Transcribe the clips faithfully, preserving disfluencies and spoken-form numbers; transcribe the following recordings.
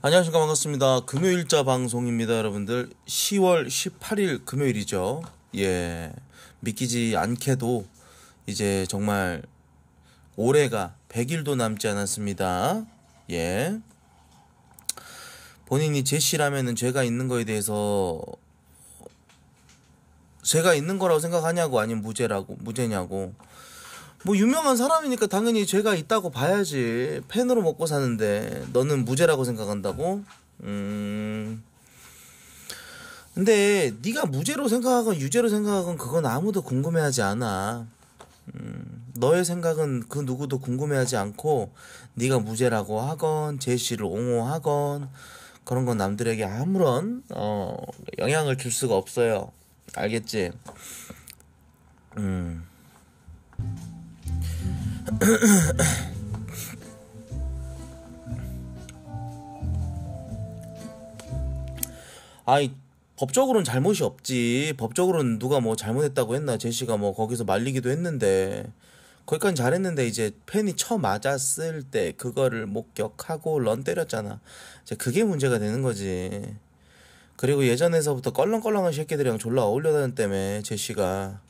안녕하십니까, 반갑습니다. 금요일자 방송입니다, 여러분들. 시월 십팔일 금요일이죠. 예, 믿기지 않게도 이제 정말 올해가 백일도 남지 않았습니다. 예, 본인이 제시라면은 죄가 있는 거에 대해서 죄가 있는 거라고 생각하냐고, 아니면 무죄라고 무죄냐고. 뭐 유명한 사람이니까 당연히 죄가 있다고 봐야지. 팬으로 먹고 사는데 너는 무죄라고 생각한다고? 음. 근데 네가 무죄로 생각하건 유죄로 생각하건 그건 아무도 궁금해하지 않아. 음. 너의 생각은 그 누구도 궁금해하지 않고, 네가 무죄라고 하건 제시를 옹호하건 그런 건 남들에게 아무런 어, 영향을 줄 수가 없어요. 알겠지? 음. 아이, 법적으로는 잘못이 없지. 법적으로는 누가 뭐 잘못했다고 했나. 제시가 뭐 거기서 말리기도 했는데, 거기까지 잘했는데, 이제 팬이 쳐맞았을 때 그거를 목격하고 런 때렸잖아. 이제 그게 문제가 되는 거지. 그리고 예전에서부터 껄렁껄렁한 새끼들이랑 졸라 어울려다녔 때문에 제시가.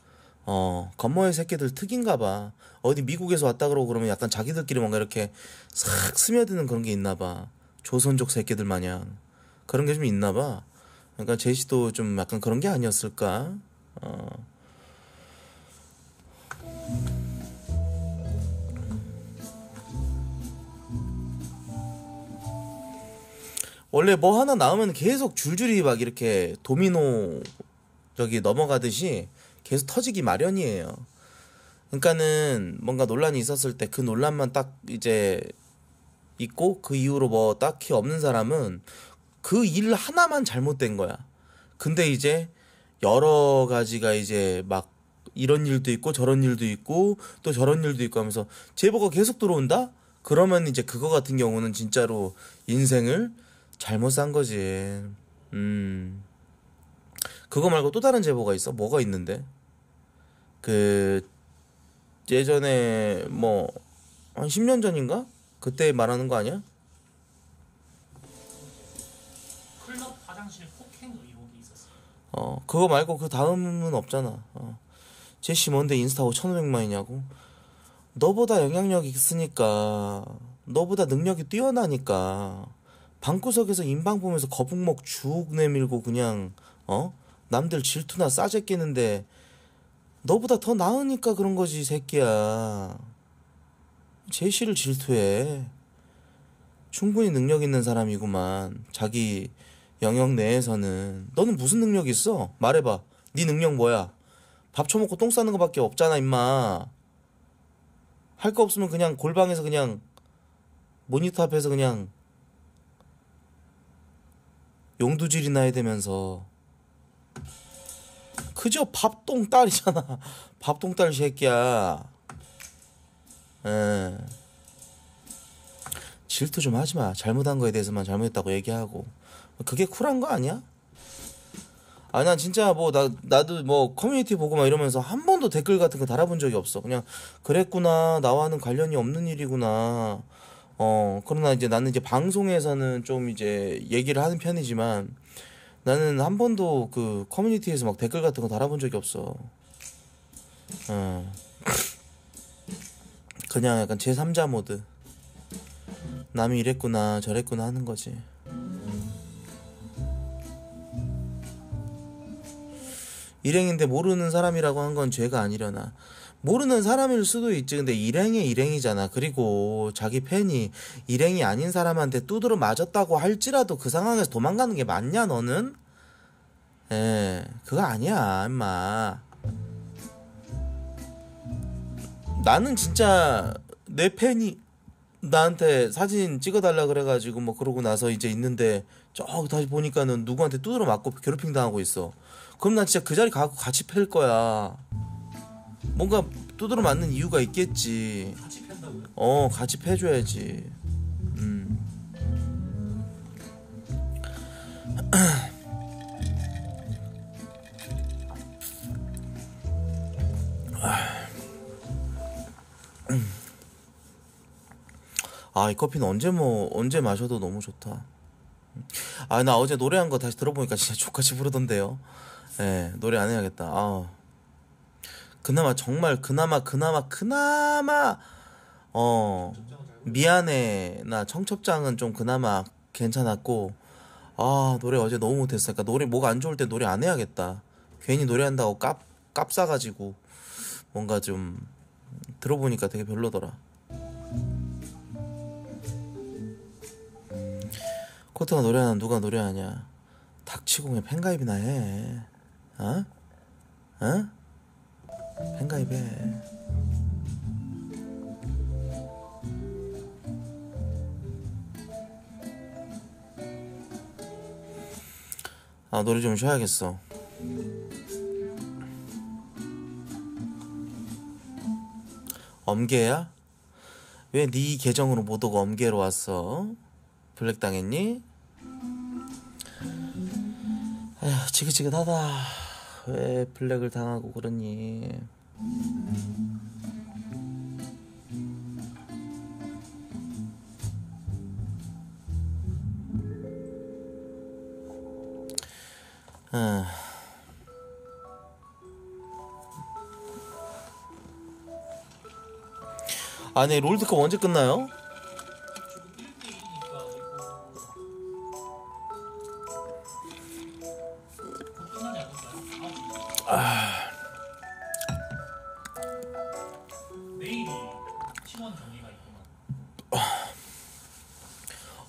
어, 건모의 새끼들 특인가 봐. 어디 미국에서 왔다 그러고 그러면 약간 자기들끼리 뭔가 이렇게 싹 스며드는 그런 게 있나 봐. 조선족 새끼들 마냥 그런 게 좀 있나 봐. 그러니까 제시도 좀 약간 그런 게 아니었을까. 어. 원래 뭐 하나 나오면 계속 줄줄이 막 이렇게 도미노 저기 넘어가듯이 계속 터지기 마련이에요. 그러니까는 뭔가 논란이 있었을 때 그 논란만 딱 이제 있고, 그 이후로 뭐 딱히 없는 사람은 그 일 하나만 잘못된 거야. 근데 이제 여러 가지가 이제 막 이런 일도 있고 저런 일도 있고 또 저런 일도 있고 하면서 제보가 계속 들어온다? 그러면 이제 그거 같은 경우는 진짜로 인생을 잘못 산 거지. 음. 그거 말고 또 다른 제보가 있어? 뭐가 있는데? 그 예전에 뭐 한 십 년 전인가? 그때 말하는 거 아니야? 클럽 화장실 폭행 의혹이 있었어. 어, 그거 말고 그 다음은 없잖아. 어. 제시 뭔데 인스타 오천오백만이냐고? 너보다 영향력이 있으니까, 너보다 능력이 뛰어나니까 방구석에서 인방 보면서 거북목 쭉 내밀고 그냥 어? 남들 질투나 싸제 끼는데 너보다 더 나으니까 그런 거지, 새끼야. 제시를 질투해. 충분히 능력 있는 사람이구만. 자기 영역 내에서는. 너는 무슨 능력이 있어? 말해봐. 네 능력 뭐야? 밥 처먹고 똥 싸는 거밖에 없잖아, 임마. 할 거 없으면 그냥 골방에서 그냥 모니터 앞에서 그냥 용두질이나 해대면서. 그저 밥똥딸이잖아. 밥똥딸 새끼야. 에. 질투 좀 하지마. 잘못한 거에 대해서만 잘못했다고 얘기하고. 그게 쿨한 거 아니야? 아, 난 진짜 뭐 나, 나도 뭐 커뮤니티 보고 막 이러면서 한 번도 댓글 같은 거 달아본 적이 없어. 그냥 그랬구나, 나와는 관련이 없는 일이구나. 어, 그러나 이제 나는 이제 방송에서는 좀 이제 얘기를 하는 편이지만, 나는 한 번도 그 커뮤니티에서 막 댓글 같은 거 달아본 적이 없어. 어. 그냥 약간 제삼자 모드. 남이 이랬구나 저랬구나 하는 거지. 일행인데 모르는 사람이라고 한 건 죄가 아니려나. 모르는 사람일 수도 있지. 근데 일행이 일행이잖아. 그리고 자기 팬이 일행이 아닌 사람한테 두드러 맞았다고 할지라도 그 상황에서 도망가는 게 맞냐, 너는? 에, 그거 아니야, 인마. 나는 진짜 내 팬이 나한테 사진 찍어달라 그래가지고 뭐 그러고 나서 이제 있는데 저 다시 보니까는 누구한테 두드러 맞고 괴롭힘 당하고 있어. 그럼 난 진짜 그 자리 가고 같이 팰 거야. 뭔가 두드러 맞는 이유가 있겠지. 같이 팬다고요? 어, 같이 패줘야지. 음. 아, 이 커피는 언제 뭐 언제 마셔도 너무 좋다. 아, 나 어제 노래한 거 다시 들어보니까 진짜 족같이 부르던데요. 네, 노래 안 해야겠다. 아, 그나마 정말 그나마 그나마 그나마 어 미안해 나 청첩장은 좀 그나마 괜찮았고, 아 노래 어제 너무 못했어. 그러니까 노래 뭐가 안 좋을 때 노래 안 해야겠다. 괜히 노래한다고 깝 깝싸가지고 뭔가 좀 들어보니까 되게 별로더라. 코트가 노래하나 누가 노래하냐? 닥치고 그냥 팬가입이나 해. 어? 어? 팬가입해. 아 노래 좀 쉬어야겠어. 엄개야? 왜 네 계정으로 못 오고 엄개로 왔어? 블랙 당했니? 아휴 지긋지긋하다. 왜 블랙을 당하고 그러니? 아. 아니 롤드컵 언제 끝나요? 아.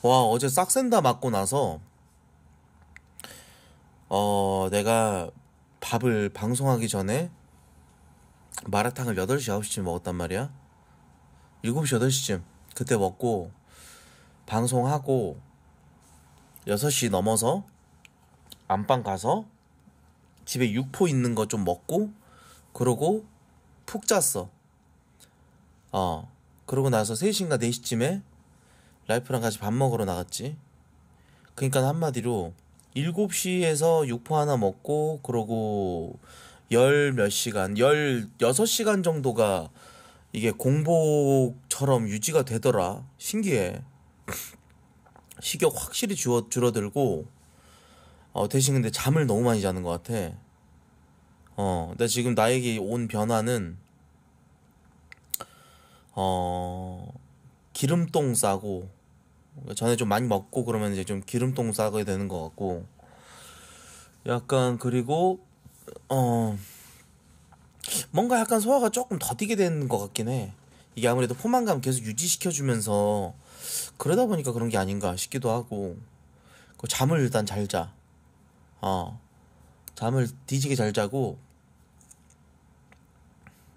와 어제 싹센다 맞고 나서 어 내가 밥을 방송하기 전에 마라탕을 여덟 시 아홉 시쯤 먹었단 말이야. 일곱 시 여덟 시쯤 그때 먹고 방송하고 여섯 시 넘어서 안방 가서 집에 육포 있는 거 좀 먹고 그러고 푹 잤어. 어 그러고 나서 세 시인가 네 시쯤에 라이프랑 같이 밥 먹으러 나갔지. 그러니까 한마디로 일곱 시에서 육포 하나 먹고 그러고 열 몇 시간, 열여섯 시간 정도가 이게 공복처럼 유지가 되더라. 신기해. 식욕 확실히 줄어, 줄어들고 어, 대신 근데 잠을 너무 많이 자는 것 같아. 어, 나 지금 나에게 온 변화는 어, 기름똥 싸고 전에 좀 많이 먹고 그러면 이제 좀 기름똥 싸게 되는 것 같고 약간 그리고 어 뭔가 약간 소화가 조금 더디게 되는 것 같긴 해. 이게 아무래도 포만감 계속 유지시켜주면서 그러다 보니까 그런 게 아닌가 싶기도 하고 그 잠을 일단 잘 자. 어 잠을 뒤지게 잘 자고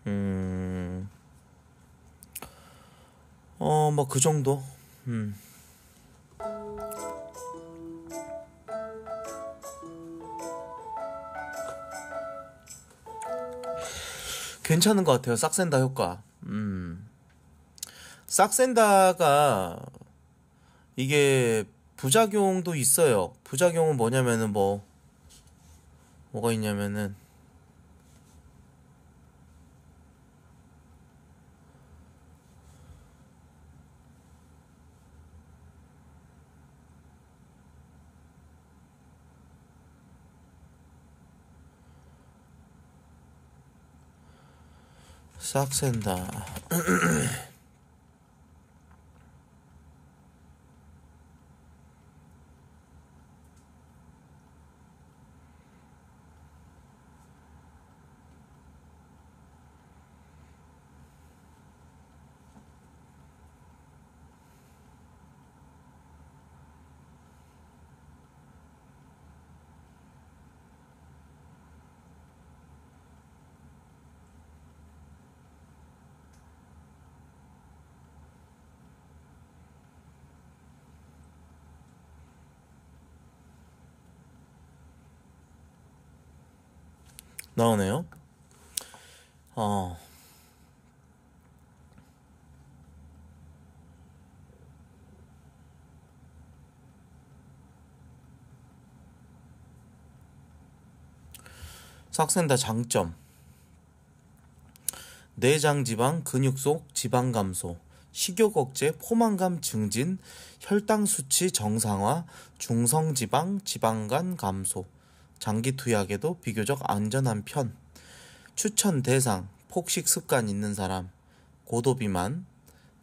음 어 뭐 그 정도. 음 괜찮은 것 같아요. 싹센다 효과. 음. 싹센다가 이게 부작용도 있어요. 부작용은 뭐냐면은 뭐 뭐가 있냐면은 싹센다. 나오네요. 어. 싹센다 장점. 내장 지방 근육 속 지방 감소, 식욕 억제, 포만감 증진, 혈당 수치 정상화, 중성지방, 지방간 감소, 장기 투약에도 비교적 안전한 편. 추천 대상, 폭식 습관 있는 사람, 고도비만,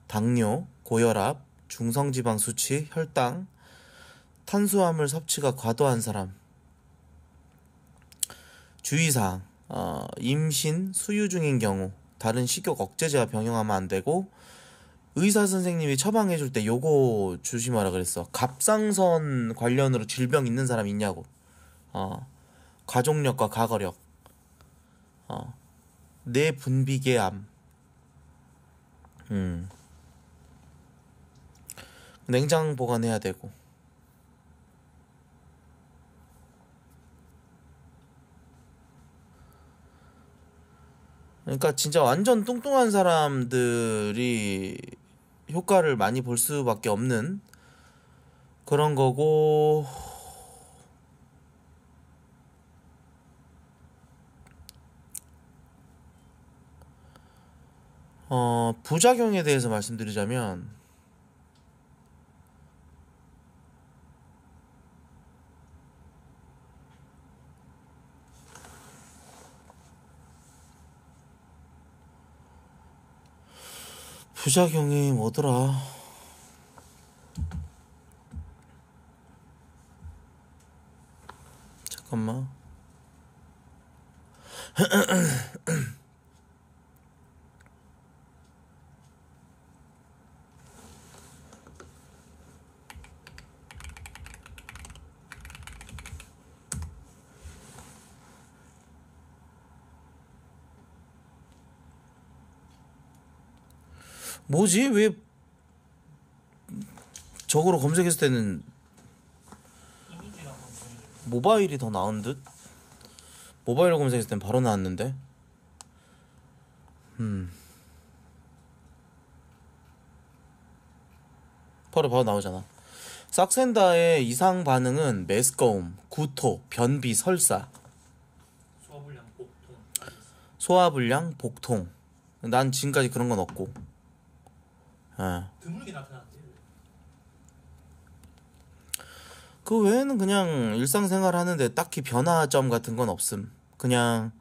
당뇨, 고혈압, 중성지방 수치, 혈당, 탄수화물 섭취가 과도한 사람. 주의사항, 어, 임신, 수유 중인 경우 다른 식욕 억제제와 병용하면 안 되고, 의사 선생님이 처방해 줄 때 요거 조심하라 그랬어. 갑상선 관련으로 질병 있는 사람 있냐고. 어, 가족력과 가거력, 어, 뇌 분비계암. 음. 냉장 보관해야 되고. 그러니까 진짜 완전 뚱뚱한 사람들이 효과를 많이 볼 수밖에 없는 그런 거고. 어, 부작용에 대해서 말씀드리자면, 부작용이 뭐더라? 잠깐만. 뭐지? 왜 저거로 검색했을 때는 모바일이 더 나은 듯? 모바일로 검색했을 땐 바로 나왔는데. 음. 바로 바로 나오잖아. 삭센다의 이상 반응은 메스꺼움, 구토, 변비, 설사, 소화불량, 복통. 소화불량, 복통. 난 지금까지 그런 건 없고. 어. 드물게 나타났지. 그 외에는 그냥 일상생활 하는데 딱히 변화점 같은 건 없음. 그냥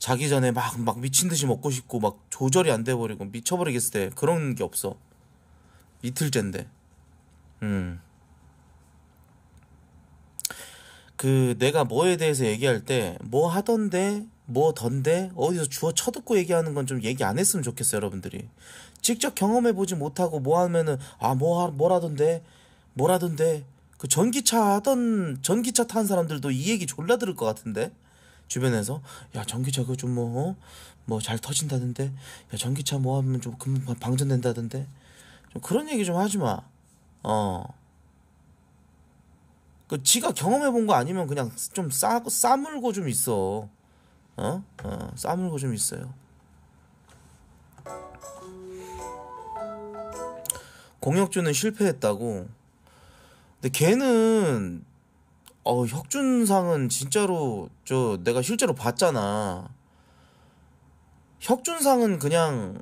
자기 전에 막, 막 미친 듯이 먹고 싶고 막 조절이 안 돼버리고 미쳐버리겠을 때 그런 게 없어. 이틀째인데. 음. 그 내가 뭐에 대해서 얘기할 때 뭐 하던데 뭐던데 어디서 주워 쳐듣고 얘기하는 건 좀 얘기 안 했으면 좋겠어요, 여러분들이. 직접 경험해보지 못하고 뭐 하면은 아 뭐 뭐라던데 뭐라던데 그 전기차 하던 전기차 탄 사람들도 이 얘기 졸라 들을 것 같은데. 주변에서 야 전기차 그거 좀 뭐 뭐 잘 터진다던데, 야 전기차 뭐 하면 좀 금방 방전된다던데, 좀 그런 얘기 좀 하지 마. 어. 그 지가 경험해본 거 아니면 그냥 좀 싸고 싸물고 좀 있어. 어? 어, 싸물고 좀 있어요. 공혁준은 실패했다고. 근데 걔는 어, 혁준상은 진짜로 저 내가 실제로 봤잖아. 혁준상은 그냥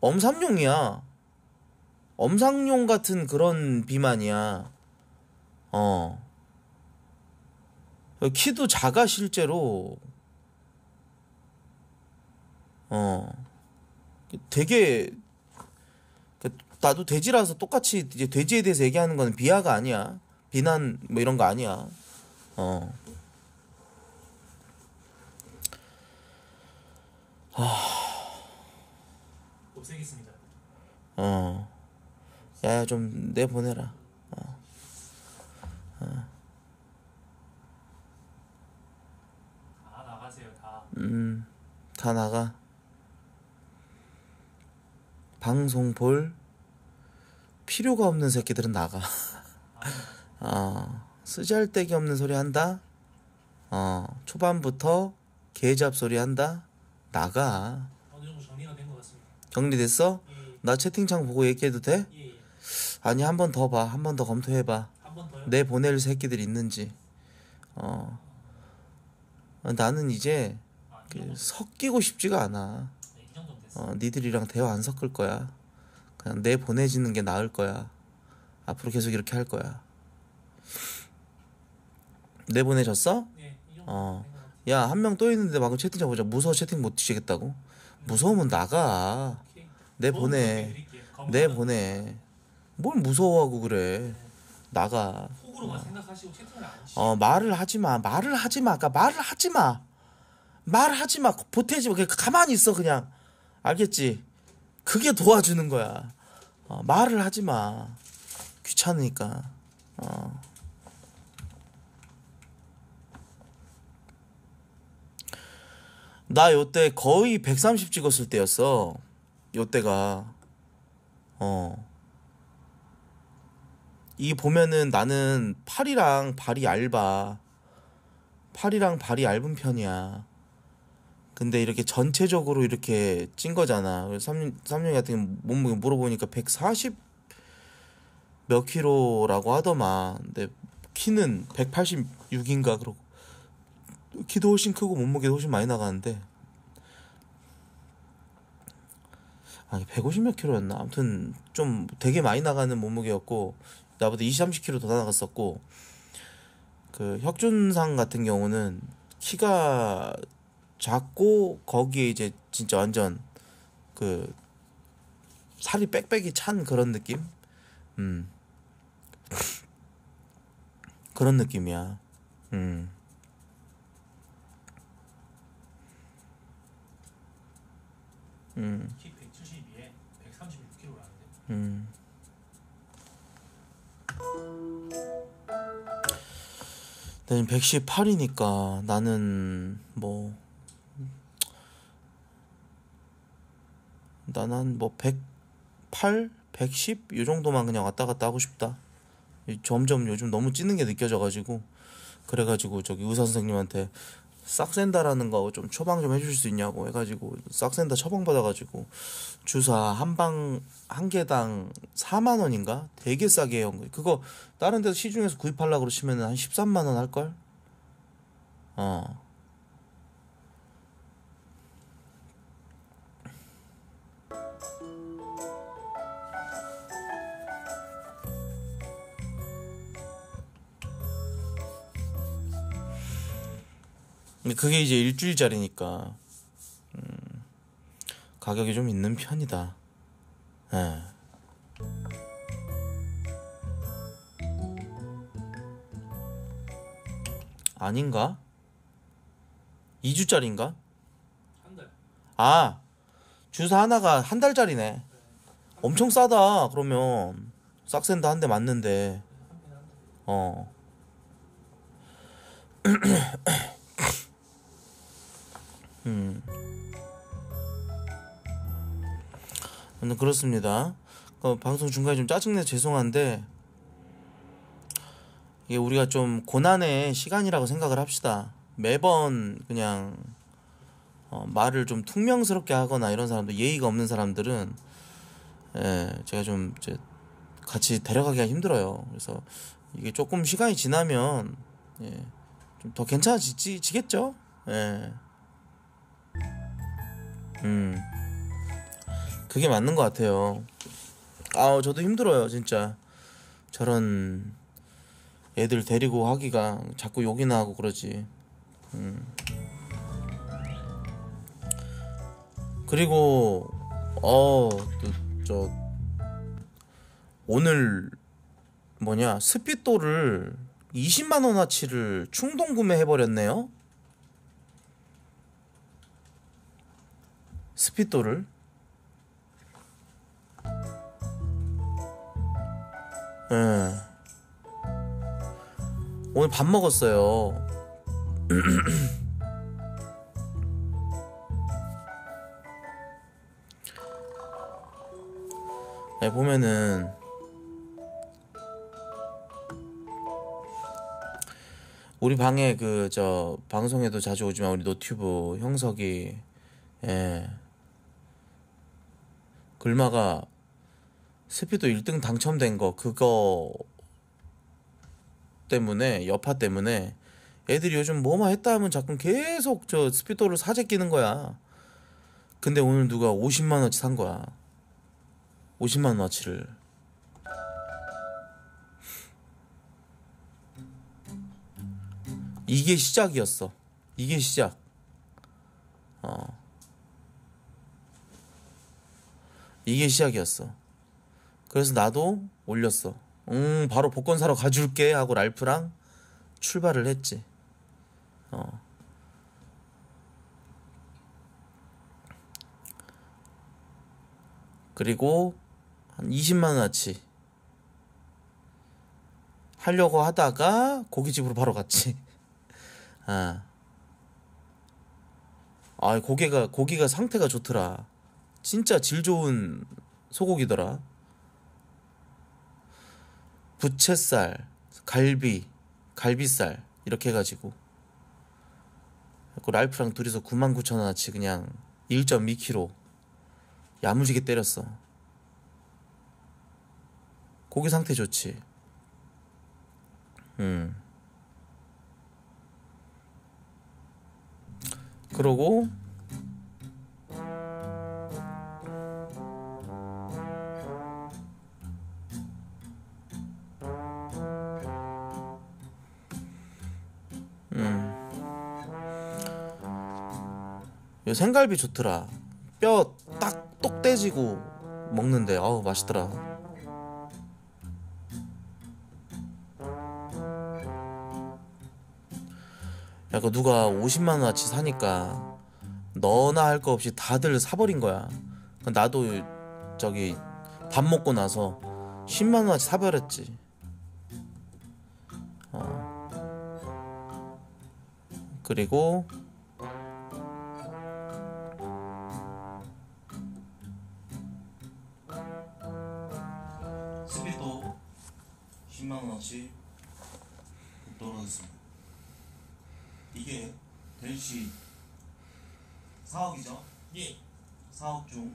엄삼룡이야. 엄상룡 같은 그런 비만이야. 어. 키도 작아 실제로. 어 되게 나도 돼지라서 똑같이 이제 돼지에 대해서 얘기하는 건 비하가 아니야, 비난 뭐 이런 거 아니야. 어 못생겼습니다. 어 야 좀 내보내라. 어. 어. 음, 다 나가. 방송 볼 필요가 없는 새끼들은 나가. 어, 쓰잘데기 없는 소리 한다. 어, 초반부터 개잡소리 한다. 나가. 어느 정도 정리가 된 것 같습니다. 정리됐어? 예. 나 채팅창 보고 얘기해도 돼? 예. 아니 한 번 더 봐. 한 번 더 검토해봐. 한 번 더요? 내 보낼 새끼들 있는지. 어. 나는 이제 섞이고 싶지가 않아. 네, 이 정도면 됐어. 어, 니들이랑 대화 안 섞을 거야. 그냥 내보내지는 게 나을 거야. 앞으로 계속 이렇게 할 거야. 내보내셨어? 네, 어. 야, 한 명 또 있는데 방금 채팅창 보자. 무서워 채팅 못 치겠다고? 무서우면 나가. 오케이. 내보내. 내보내. 뭘 무서워하고 그래. 네. 나가. 속으로만 어. 생각하시고 채팅을 안 치시고. 어, 말을 하지 마. 말을 하지 마. 그러니까 말을 하지 마. 말을 하지 마. 보태지 마. 그냥 가만히 있어 그냥. 알겠지? 그게 도와주는 거야. 어, 말을 하지 마. 귀찮으니까. 어. 나 요때 거의 백삼십 찍었을 때였어. 요때가 어. 이 보면은 나는 팔이랑 발이 얇아. 팔이랑 발이 얇은 편이야. 근데 이렇게 전체적으로 이렇게 찐 거잖아. 삼룡, 삼룡이 같은 경우 몸무게 물어보니까 백사십 몇 킬로라고 하더만. 근데 키는 백팔십육인가 그러고 키도 훨씬 크고 몸무게도 훨씬 많이 나가는데 아니 백오십 몇 킬로였나? 아무튼 좀 되게 많이 나가는 몸무게였고 나보다 이십 삼십 킬로 더 나갔었고 그 혁준상 같은 경우는 키가 작고 거기에 이제 진짜 완전 그 살이 빽빽이 찬 그런 느낌? 음 그런 느낌이야. 음 음. 키 백칠십이에 백삼십육 킬로그램인데. 음. 나는 백십팔이니까 나는 뭐 나는 뭐 백팔, 백십 이 정도만 그냥 왔다 갔다 하고 싶다. 점점 요즘 너무 찌는 게 느껴져가지고 그래가지고 저기 의사 선생님한테 싹센다라는 거 좀 처방 좀 해주실 수 있냐고 해가지고 싹센다 처방 받아가지고 주사 한 방 한 개당 사만 원인가 되게 싸게 해요. 그거 다른 데서 시중에서 구입하려고 그러시면은 한 십삼만 원 할 걸. 어. 근데 그게 이제 일주일짜리니까 음, 가격이 좀 있는 편이다. 예. 아닌가? 이 주짜리인가? 한 달. 아, 주사 하나가 한 달짜리네. 엄청 싸다. 그러면 싹센다 한 대 맞는데. 어. 음. 아무튼 그렇습니다. 어, 방송 중간에 좀 짜증내서 죄송한데 이게 우리가 좀 고난의 시간이라고 생각을 합시다. 매번 그냥 어, 말을 좀 퉁명스럽게 하거나 이런 사람들 예의가 없는 사람들은 예, 제가 좀 이제 같이 데려가기가 힘들어요. 그래서 이게 조금 시간이 지나면 예, 좀 더 괜찮아지겠죠? 예. 음 그게 맞는 것 같아요. 아 저도 힘들어요 진짜. 저런 애들 데리고 하기가 자꾸 욕이나 하고 그러지. 음 그리고 어 또 저 오늘 뭐냐 스피또를 이십만 원어치를 충동 구매해버렸네요. 스피또를 네. 오늘 밥 먹었어요. 네, 보면은 우리 방에 그 저 방송에도 자주 오지만 우리 노튜브 형석이 예 글마가 스피도 일 등 당첨된 거 그거 때문에 여파 때문에 애들이 요즘 뭐만 했다 하면 자꾸 계속 저 스피도를 사재 끼는 거야. 근데 오늘 누가 오십만 원어치 산 거야. 오십만 원어치를. 이게 시작이었어. 이게 시작. 어. 이게 시작이었어. 그래서 나도 올렸어. 음, 바로 복권 사러 가줄게 하고 랄프랑 출발을 했지. 어. 그리고 한 이십만 원어치 하려고 하다가 고깃집으로 바로 갔지. 아, 아 고기가 고기가 상태가 좋더라. 진짜 질 좋은 소고기더라. 부채살, 갈비, 갈비살 이렇게 해가지고 랄프랑 둘이서 구만 구천 원어치 그냥 일 점 이 킬로그램 야무지게 때렸어. 고기 상태 좋지. 음. 그러고 음. 요 생갈비 좋더라. 뼈 딱 똑 떼지고 먹는데 아우 맛있더라. 야, 그 누가 오십만 원어치 사니까 너나 할 거 없이 다들 사버린 거야. 나도 저기 밥 먹고 나서 십만 원어치 사버렸지. 어. 그리고 스피도 십만 원어치 돌아왔습니다. 이게 대시 사억이죠? 예. 사억 중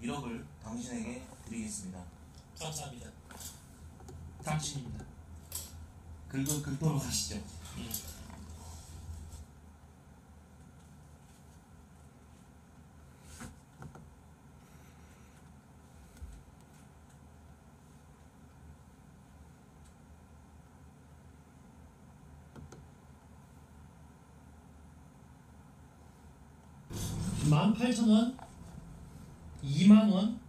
일억을 당신에게 드리겠습니다. 감사합니다. 당신입니다. 긁은 긁도록 하시죠. 예. 만 팔천 원, 이만 원,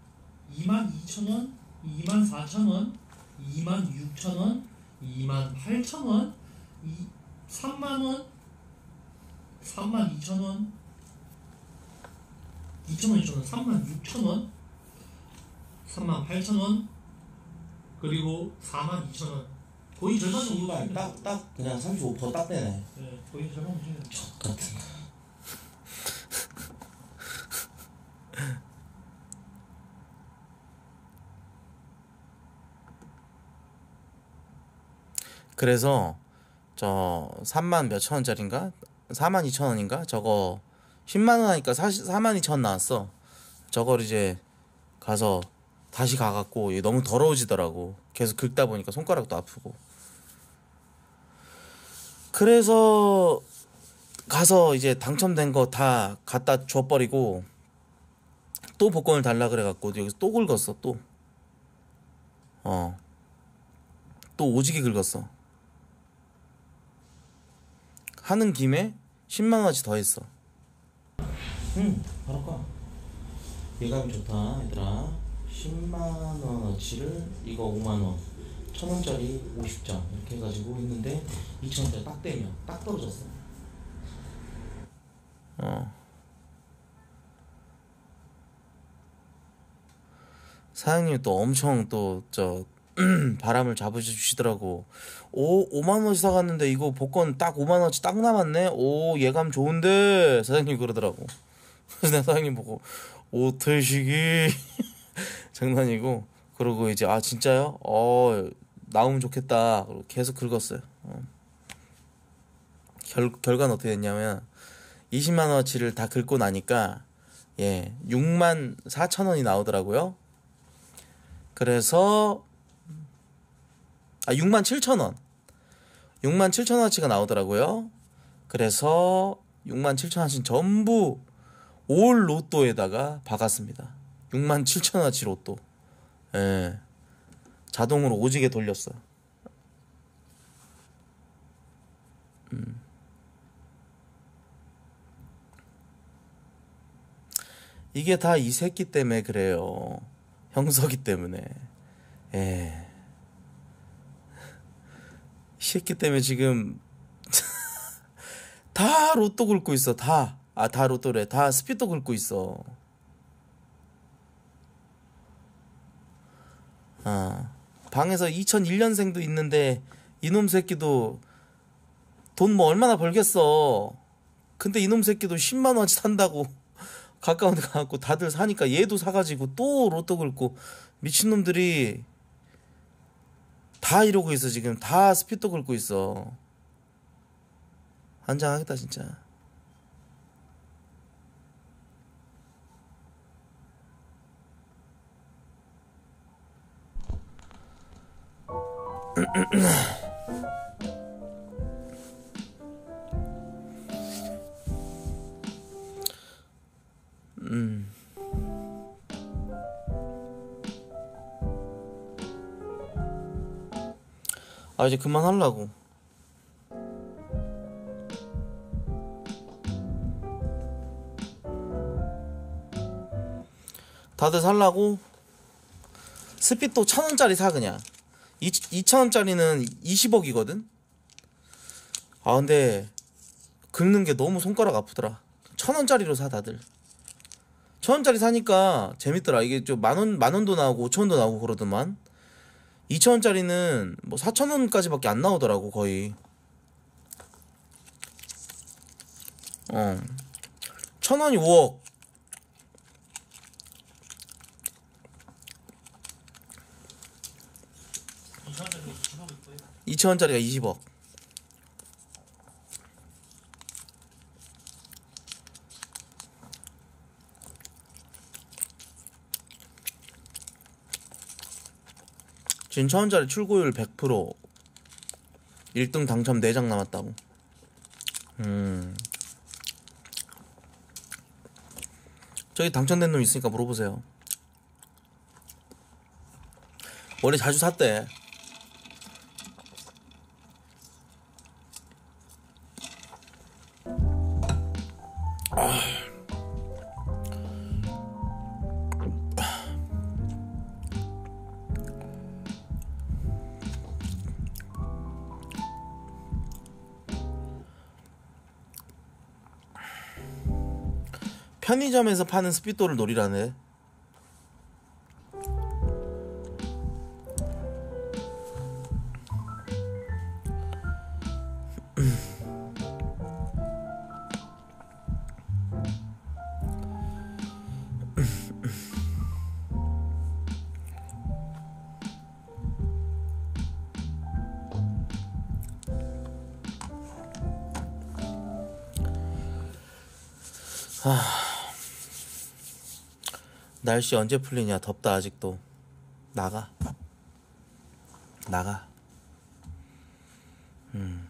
이만 이천 원, 이만 사천 원, 이만 육천 원, 이만 팔천 원, 삼만 원, 삼만 이천 원, 이천 원, 이천 원, 삼만 육천 원, 삼만 팔천 원, 그리고 사만 이천 원. 거의 절반 정도. 딱, 딱, 그냥 삼십오 퍼센트 딱 되네. 네, 거의 절반 정도. 족 같은 거. 그래서 저 삼만 몇천 원짜린가? 사만 이천 원인가? 저거 십만 원 하니까 사만 이천 원 나왔어. 저걸 이제 가서 다시 가갖고 너무 더러워지더라고. 계속 긁다 보니까 손가락도 아프고. 그래서 가서 이제 당첨된 거 다 갖다 줘버리고 또 복권을 달라 그래갖고 여기서 또 긁었어. 또 어 또 오지게 긁었어. 하는 김에 십만 원어치 더 했어. 응, 바로 가. 예감이 좋다, 얘들아. 십만 원어치를 이거 오만 원, 천 원짜리 오십 장 이렇게 해가지고 했는데 이천 원짜리 딱 떼면 딱 떨어졌어. 어. 사장님이 또 엄청 또 저 바람을 잡아주시더라고. 오, 오만 원어치 사갔는데 이거 복권 딱 오만 원어치 딱 남았네. 오, 예감 좋은데 사장님 그러더라고. 그래서 내가 사장님 보고 오태식이 장난이고. 그러고 이제 아 진짜요? 어 나오면 좋겠다. 그리고 계속 긁었어요. 어. 결, 결과는 어떻게 됐냐면 이십만 원어치를 다 긁고 나니까 예 육만 사천 원이 나오더라고요. 그래서 아 육만 칠천 원 육만 칠천 원어치가 나오더라고요. 그래서 육만 칠천 원어치는 전부 올 로또에다가 박았습니다. 육만 칠천 원어치 로또. 예. 자동으로 오지게 돌렸어. 음. 이게 다 이 새끼 때문에 그래요. 형석이 때문에. 예. 이 새끼 때문에 지금 다 로또 긁고 있어. 다. 아, 다 로또래. 다 스피또 긁고 있어. 아, 방에서 이천일 년생도 있는데 이놈 새끼도 돈 뭐 얼마나 벌겠어. 근데 이놈 새끼도 십만 원치 산다고 가까운 데 가갖고 다들 사니까 얘도 사가지고 또 로또 긁고 미친놈들이 다 이러고 있어. 지금 다 스피또 긁고 있어. 환장하겠다 진짜. 음. 아, 이제 그만하려고. 다들 살라고? 스피또 천 원짜리 사 그냥. 이천 원짜리는 이십억이거든? 아, 근데 긁는 게 너무 손가락 아프더라. 천 원짜리로 사 다들. 천 원짜리 사니까 재밌더라. 이게 좀 만원, 만원도 나오고 오천 원도 나오고 그러더만. 이천 원짜리는 뭐 사천 원까지밖에 안 나오더라고 거의. 어, 천 원이 오억. 이천 원짜리가 이십억. 지금 천 원짜리 출고율 백 퍼센트. 일 등 당첨 네 장 남았다고. 음. 저기 당첨된 놈 있으니까 물어보세요. 원래 자주 샀대. 편의점에서 파는 스피또를 노리라네. 날씨 언제 풀리냐. 덥다 아직도. 나가 나가. 음.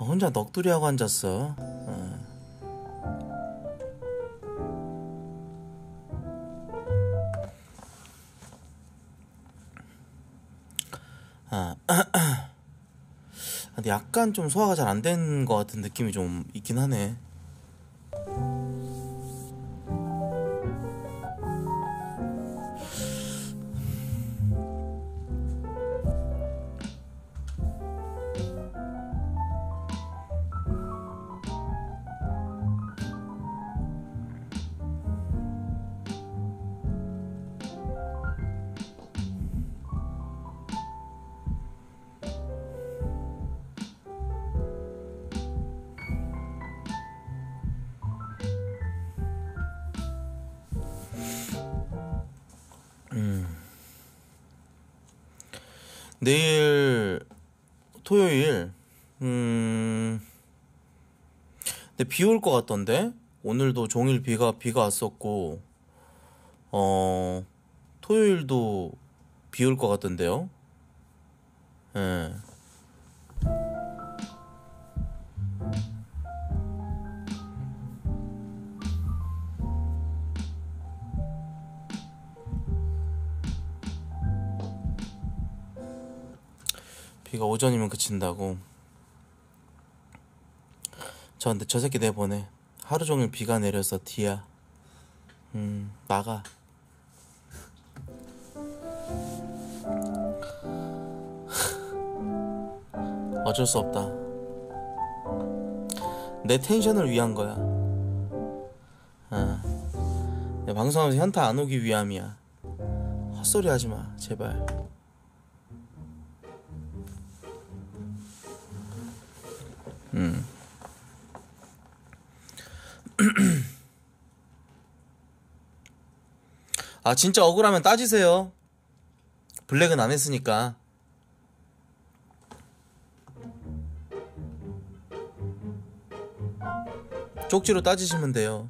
혼자 넋두리하고 앉았어. 약간 좀 소화가 잘 안 된 것 같은 느낌이 좀 있긴 하네. 내일 토요일. 음, 근데 비 올 것 같던데. 오늘도 종일 비가 비가 왔었고. 어, 토요일도 비 올 것 같던데요. 예. 비가 오전이면 그친다고. 저 근데 저 새끼 내보내. 하루 종일 비가 내려서 디야. 음, 나가. 어쩔 수 없다. 내 텐션을 위한 거야. 아, 내 방송하면서 현타 안 오기 위함이야. 헛소리 하지 마, 제발. 음. 아, 진짜 억울하면 따지세요. 블랙은 안 했으니까. 쪽지로 따지시면 돼요.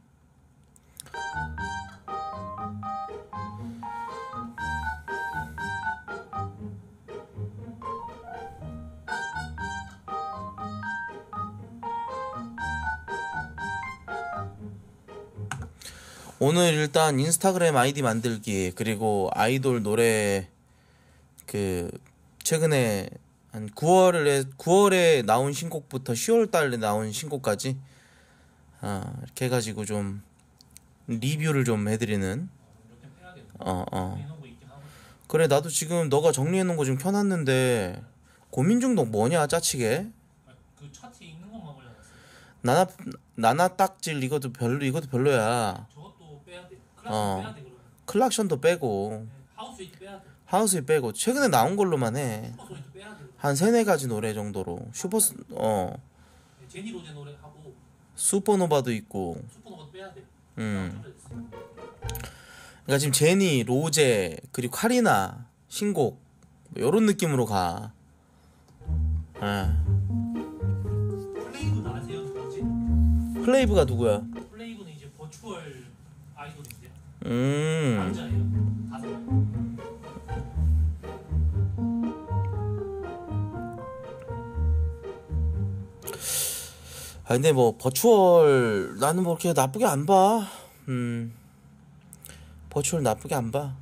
오늘 일단 인스타그램 아이디 만들기, 그리고 아이돌 노래 그 최근에 한 구월에 구월에 나온 신곡부터 시월달에 나온 신곡까지, 아, 이렇게 해가지고 좀 리뷰를 좀 해드리는. 어어 어. 그래, 나도 지금 너가 정리해놓은 거 좀 켜놨는데 고민 중독 뭐냐 짜치게. 아, 그 차트 있는 것만 골라놨어요. 나나 나나 딱질 이것도 별로, 이것도 별로야. 저것도 빼야 돼. 클락션 빼야 돼. 그럼 클락션도 빼고. 네, 하우스윗 빼야 돼. 하우스윗 빼고 최근에 나온 걸로만 해. 슈퍼소윗도 빼야 돼. 한 세네 가지 노래 정도로. 슈퍼 어. 네, 제니 로제 노래 하고. 슈퍼노바도 있고. 슈퍼노바도 빼야 돼. 음. 그러니까 지금 제니, 로제, 그리고 카리나 신곡 뭐 이런 느낌으로 가. 아. 플레이브는 아세요, 누구지? 플레이브가 누구야? 플레이브는 이제 버추얼 아이돌인데. 음. 남자예요. 다섯 명. 아, 근데 뭐 버추얼 나는 뭐 그렇게 나쁘게 안 봐. 음, 버추얼 나쁘게 안 봐.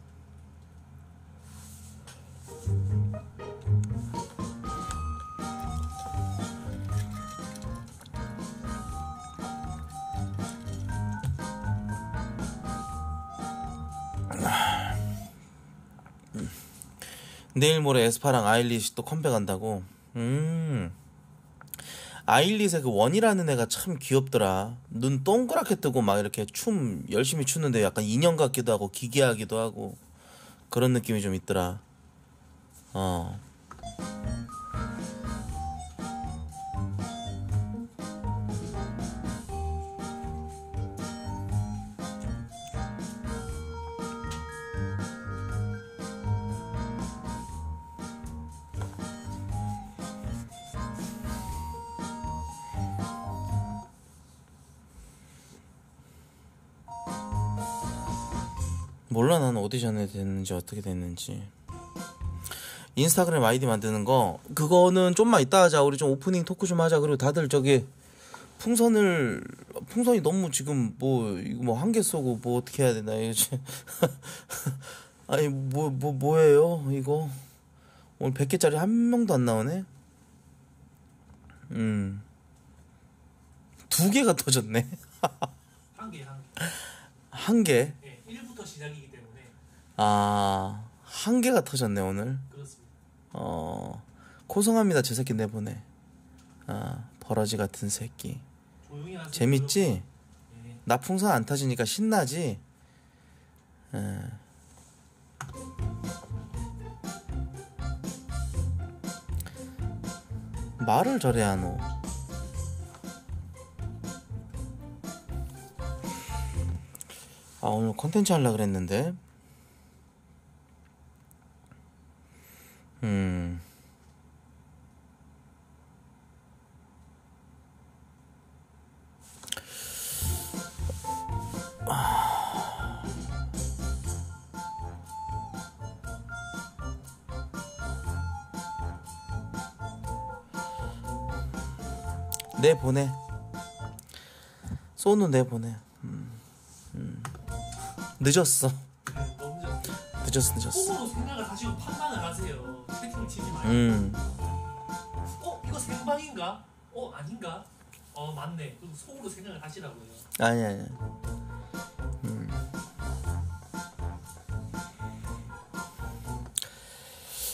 내일 모레 에스파랑 아일리시 또 컴백한다고. 음. 아일릿의 그 원이라는 애가 참 귀엽더라. 눈 동그랗게 뜨고 막 이렇게 춤 열심히 추는데 약간 인형 같기도 하고 기괴하기도 하고 그런 느낌이 좀 있더라. 어. 몰라, 난 오디션에 됐는지 어떻게 됐는지. 인스타그램 아이디 만드는 거 그거는 좀만 이따 하자. 우리 좀 오프닝 토크 좀 하자. 그리고 다들 저기 풍선을 풍선이 너무 지금 뭐 이거 뭐 한 개 쏘고 뭐 어떻게 해야 되나 이거. 아니 뭐 뭐 뭐예요 이거. 오늘 백 개짜리 한 명도 안 나오네. 음, 두 개가 터졌네. 한 개 한 개 한 개. 시작이기 때문에. 아, 한 개가 터졌네 오늘. 그렇습니다. 어, 고성합니다. 제 새끼 내보내. 아, 버러지 같은 새끼. 조용히 하세요. 재밌지? 네. 나 풍선 안 터지니까 신나지? 에. 말을 저래 하노. 아, 오늘 컨텐츠 하려고 그랬는데. 음. 내보내. 소는 내보내. 음. 음. 늦었어. 네, 너무 늦었어. 늦었어, 늦었어. 호불호 생각을 하시고 판단을 하세요. 채팅 치지 말고. 음. 어? 이거 생방인가? 어? 아닌가? 어 맞네. 그럼 속으로 생각을 하시라고요. 아니 아니. 음.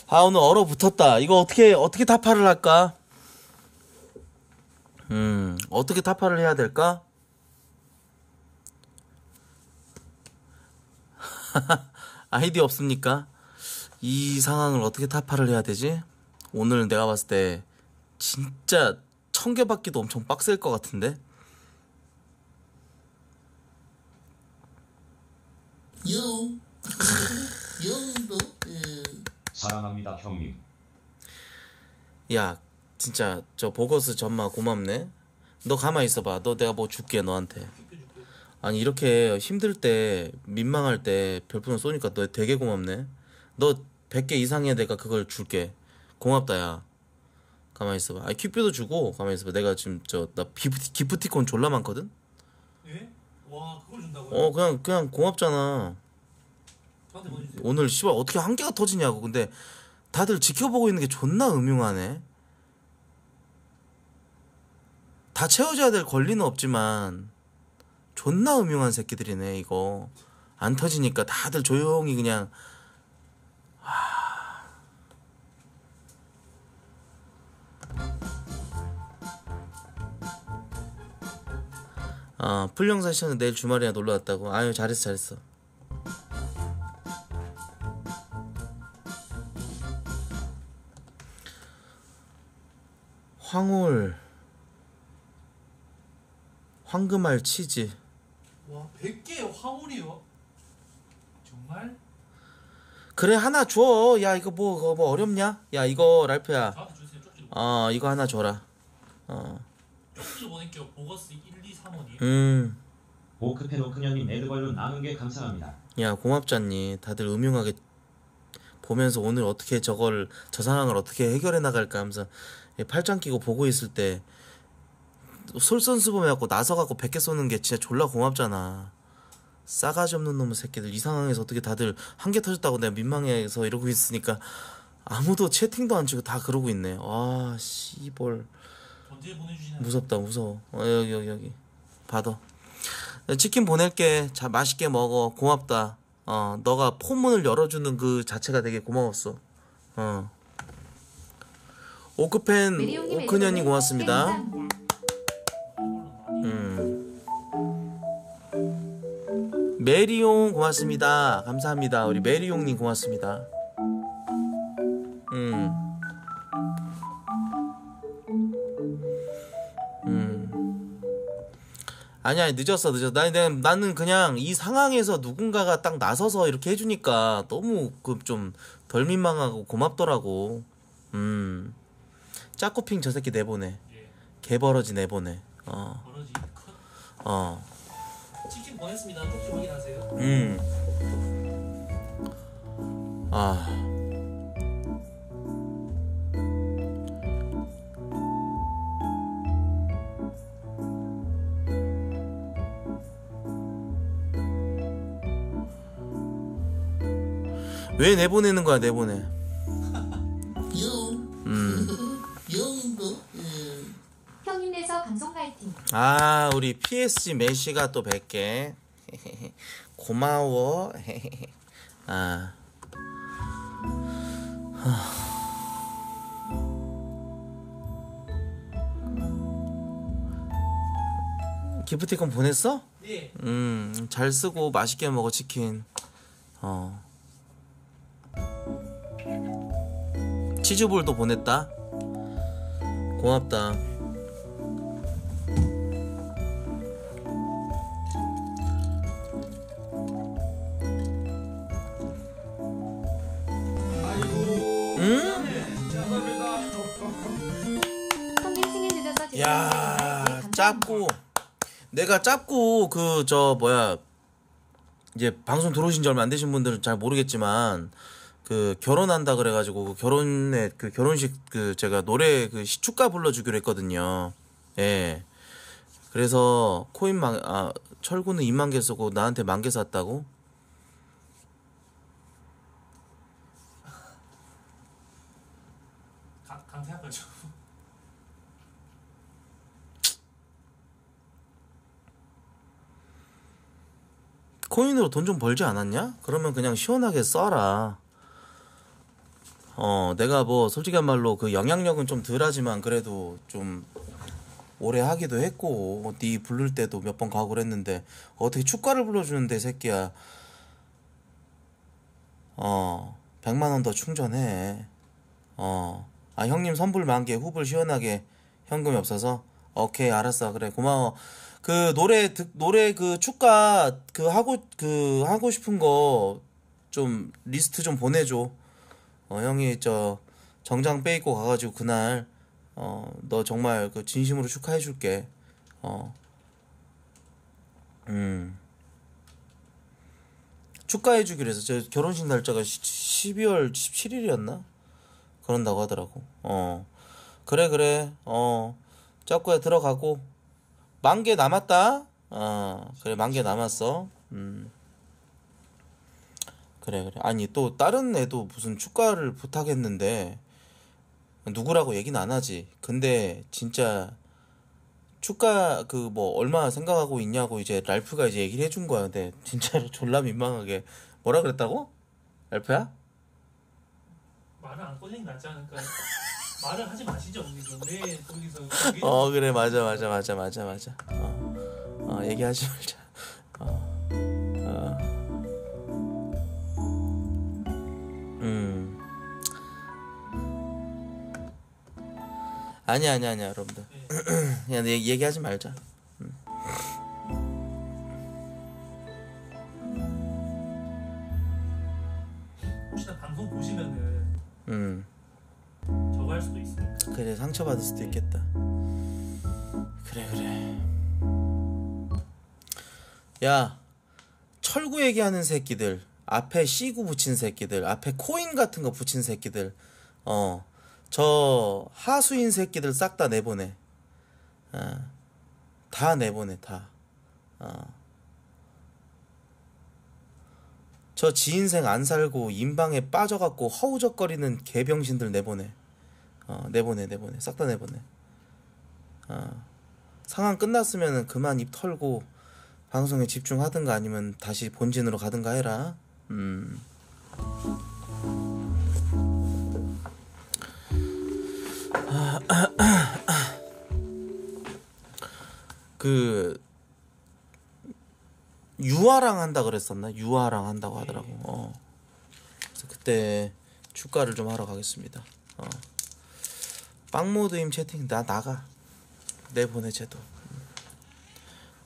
아 오늘 얼어붙었다. 이거 어떻게 어떻게 타파를 할까? 음 어떻게 타파를 해야 될까? 아이디어 없습니까? 이 상황을 어떻게 타파를 해야 되지? 오늘 내가 봤을 때 진짜 청개 받기도 엄청 빡셀 것 같은데. 용, 용도. 사랑합니다 형님. 야, 진짜 저 보거스 전마 고맙네. 너 가만 있어봐. 너 내가 뭐 줄게 너한테. 아니 이렇게 힘들 때 민망할 때 별풍선 쏘니까 너 되게 고맙네. 너 백 개 이상에 내가 그걸 줄게. 고맙다 야. 가만히 있어봐. 아 큐피도 주고 가만히 있어봐. 내가 지금 저 나 기프티, 기프티콘 졸라 많거든. 예? 와 그걸 준다고요? 어 그냥 그냥 고맙잖아. 저한테 보내주세요. 오늘 씨발 어떻게 한 개가 터지냐고. 근데 다들 지켜보고 있는 게 존나 음흉하네. 다 채워줘야 될 권리는 없지만 존나 음흉한 새끼들이네 이거. 안 터지니까 다들 조용히 그냥. 하... 아, 풀영사 시청자 내일 주말이야 놀러 왔다고. 아유 잘했어 잘했어. 황홀 황금알 치즈. 와 백 개의 황홀이요? 정말? 그래 하나 줘. 야 이거 뭐, 그거 뭐 어렵냐? 야 이거 랄프야. 어 이거 하나 줘라. 어. 쪽지 보낼게요. 보거스 일 이 삼 원이요. 음. 보크페로 그녀님 에드벌룬 나눈게 감사합니다. 야 고맙잖니. 다들 음흉하게 보면서 오늘 어떻게 저걸 저 상황을 어떻게 해결해 나갈까 하면서 팔짱 끼고 보고 있을 때 솔선수범해 갖고 나서 갖고 백 개 쏘는 게 진짜 졸라 고맙잖아. 싸가지 없는 놈의 새끼들. 이 상황에서 어떻게 다들 한 개 터졌다고 내가 민망해서 이러고 있으니까 아무도 채팅도 안 치고 다 그러고 있네. 아 씨벌. 무섭다 무서워. 어, 여기 여기 여기 받아. 치킨 보낼게. 자 맛있게 먹어. 고맙다. 어 너가 포문을 열어주는 그 자체가 되게 고마웠어. 어 오크팬 오크년이 고맙습니다. 음 메리용 고맙습니다. 감사합니다. 우리 메리용님 고맙습니다. 음. 아니야 아니, 늦었어 늦었어. 나는 나는 그냥 이 상황에서 누군가가 딱 나서서 이렇게 해주니까 너무 그 좀 덜 민망하고 고맙더라고. 음 짜코핑 저 새끼 내보내. 예. 개버러지 내보내. 어. 버러지 컷. 어. 치킨 보냈습니다. 혹시 확인하세요. 음. 아. 왜 내보내는 거야 내보내. 음. 평일에서 방송 파이팅. 아 우리 피에스지 메시가 또 백 개 고마워. 아. 기프티콘 보냈어? 네. 음, 잘 쓰고 맛있게 먹어 치킨. 어. 치즈볼도 보냈다. 고맙다. 응? 야, 짭고 내가 짭고 그 저 뭐야 이제 방송 들어오신 지 얼마 안 되신 분들은 잘 모르겠지만. 그 결혼한다 그래가지고 그 결혼에 그 결혼식 그 제가 노래 그 시축가 불러주기로 했거든요. 예. 그래서 코인 만, 아, 철구는 이만 개 쓰고 나한테 만 개 샀다고? 강퇴할 거죠. 코인으로 돈 좀 벌지 않았냐? 그러면 그냥 시원하게 써라. 어, 내가 뭐 솔직한 말로 그 영향력은 좀 덜하지만 그래도 좀 오래 하기도 했고 니 부를 때도 몇 번 가고 그랬는데 어떻게 축가를 불러주는데 새끼야. 어, 백만 원 더 충전해. 어, 아 형님 선불 만개 후불 시원하게 현금이 없어서? 오케이 알았어 그래 고마워. 그 노래 듣 노래 그 축가 그 하고 그 하고 싶은 거 좀 리스트 좀 보내줘. 어 형이 저 정장 빼 입고 가가지고 그날 어 너 정말 그 진심으로 축하해줄게. 어 음 축하해주기로 해서 저 결혼식 날짜가 십이월 십칠일이었나 그런다고 하더라고. 어 그래 그래 어 짝구야 들어가고. 만 개 남았다. 어 그래 만 개 남았어. 음 그래 그래. 아니 또 다른 애도 무슨 축가를 부탁했는데 누구라고 얘기는 안 하지. 근데 진짜 축가 그 뭐 얼마 생각하고 있냐고 이제 랄프가 이제 얘기를 해준 거야. 근데 진짜로 졸라 민망하게 뭐라 그랬다고? 랄프야? 말을 안 꺼내는 게 낫지 않을까? 말을 하지 마시죠. 왜 거기서 어 그래 맞아 맞아 맞아 맞아 맞아 어, 어 얘기하지 말자. 어, 어. 음 아니야 아니야 아니야 여러분들 그냥 네. 얘기하지 말자. 음. 혹시나 방송 보시면은 음 저거 할 수도 있어. 그래 상처받을 수도 있겠다. 그래 그래. 야 철구 얘기하는 새끼들 앞에 씨구 붙인 새끼들 앞에 코인 같은 거 붙인 새끼들 어 저 하수인 새끼들 싹 다 내보내. 어, 다 내보내 다. 어. 저 지 인생 안 살고 인방에 빠져갖고 허우적거리는 개병신들 내보내. 어, 내보내 내보내 싹 다 내보내. 어, 상황 끝났으면 그만 입 털고 방송에 집중하든가 아니면 다시 본진으로 가든가 해라. 음. 그 유아랑 한다 그랬었나? 유아랑 한다고 하더라고. 어. 그래서 그때 축가를 좀 하러 가겠습니다. 어. 빵모드임 채팅 나 나가 내보내 쟤도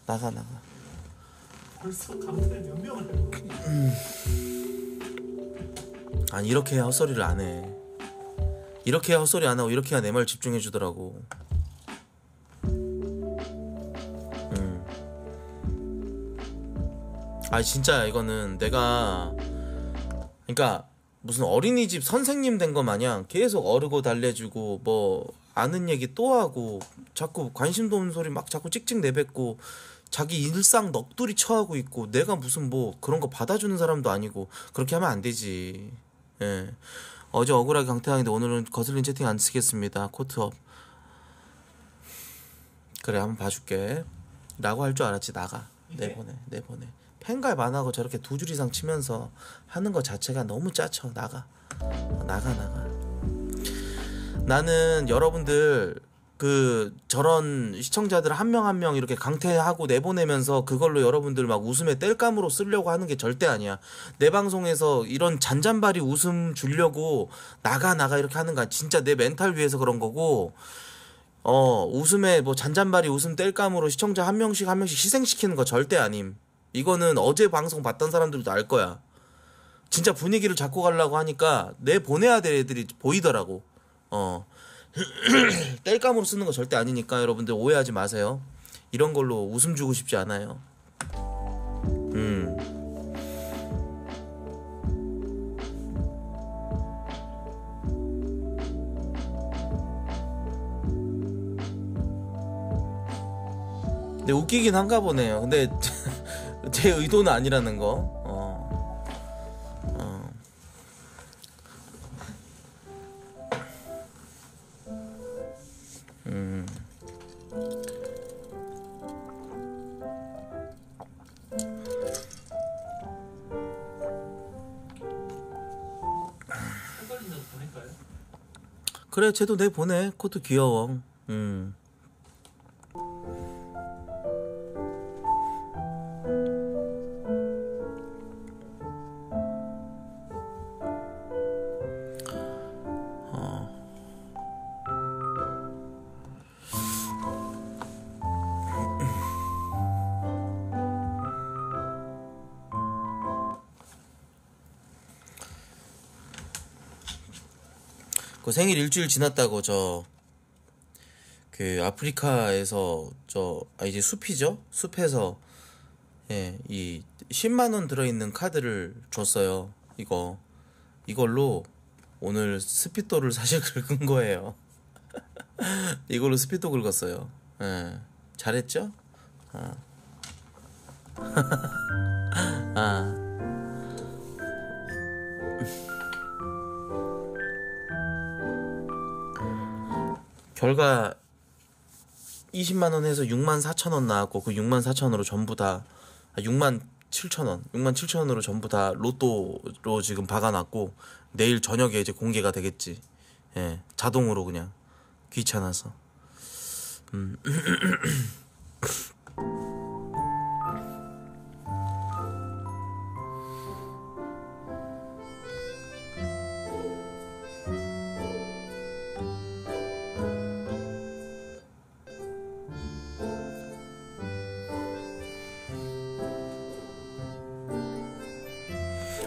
나가 나가. 벌써 강퇴 몇 명을 해? 아니 이렇게 헛소리를 안 해. 이렇게 헛소리 안 하고 이렇게 해야 내 말 집중해 주더라고. 아 진짜 이거는 내가 그러니까 무슨 어린이집 선생님 된 거 마냥 계속 어르고 달래주고 뭐 아는 얘기 또 하고 자꾸 관심도 없는 소리 막 자꾸 찍찍 내뱉고 자기 일상 넋두리 처하고 있고 내가 무슨 뭐 그런 거 받아주는 사람도 아니고 그렇게 하면 안 되지. 예. 어제 억울하게 강퇴하는데 오늘은 거슬린 채팅 안 쓰겠습니다. 코트업 그래 한번 봐줄게 라고 할 줄 알았지. 나가 내보내 내보내. 팬가입 안 하고 저렇게 두 줄 이상 치면서 하는 것 자체가 너무 짜쳐. 나가 나가 나가. 나는 여러분들 그 저런 시청자들 한 명 한 명 이렇게 강퇴하고 내보내면서 그걸로 여러분들 막 웃음에 땔감으로 쓰려고 하는 게 절대 아니야. 내 방송에서 이런 잔잔바리 웃음 주려고 나가 나가 이렇게 하는 거야. 진짜 내 멘탈 위해서 그런 거고 어 웃음에 뭐 잔잔바리 웃음 땔감으로 시청자 한 명씩 한 명씩 희생시키는 거 절대 아님. 이거는 어제 방송 봤던 사람들도 알 거야. 진짜 분위기를 잡고 가려고 하니까 내 보내야 될 애들이 보이더라고. 어. 뗄감으로 쓰는 거 절대 아니니까 여러분들 오해하지 마세요. 이런 걸로 웃음 주고 싶지 않아요. 음. 근데 웃기긴 한가 보네요. 근데 제 의도는 아니라는 거. 어. 어. 음. 그래, 쟤도 내 보내. 그것도 귀여워. 음. 그 생일 일주일 지났다고 저 그 아프리카에서 저 아 이제 숲이죠? 숲에서 예, 이 십만 원 들어있는 카드를 줬어요. 이거 이걸로 오늘 스피또를 사실 긁은 거예요. 이걸로 스피또 긁었어요. 예, 잘했죠? 아. 아. 결과 이십만 원 해서 육만 사천 원 나왔고, 그 육만 사천 원으로 전부 다 육만 칠천 원 육만 칠천 원으로 전부 다 로또로 지금 박아놨고, 내일 저녁에 이제 공개가 되겠지. 예, 자동으로 그냥 귀찮아서. 음.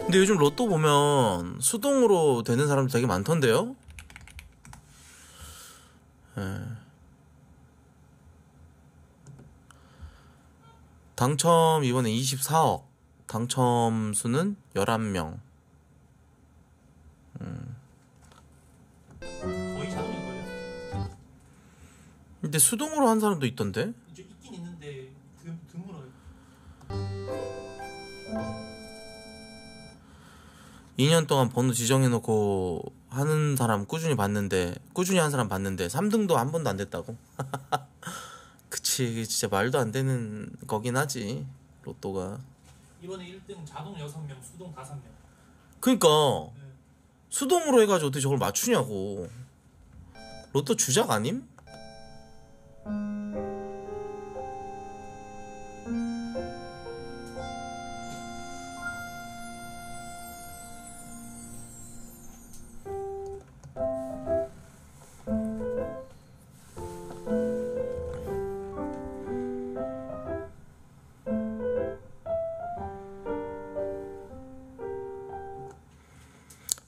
근데 요즘 로또 보면 수동으로 되는 사람들 되게 많던데요? 네. 당첨 이번에 이십사억, 당첨 수는 열한 명. 음. 거의 잡는 거예요. 근데 수동으로 한 사람도 있던데? 이제 있긴 있는데 드물어요. 이 년 동안 번호 지정해놓고 하는 사람 꾸준히 봤는데, 꾸준히 한 사람 봤는데 삼 등도 한 번도 안 됐다고? 그치, 진짜 말도 안 되는 거긴 하지, 로또가. 이번에 일 등 자동 여섯 명, 수동 다섯 명. 그니까 네. 수동으로 해가지고 어떻게 저걸 맞추냐고. 로또 주작 아님?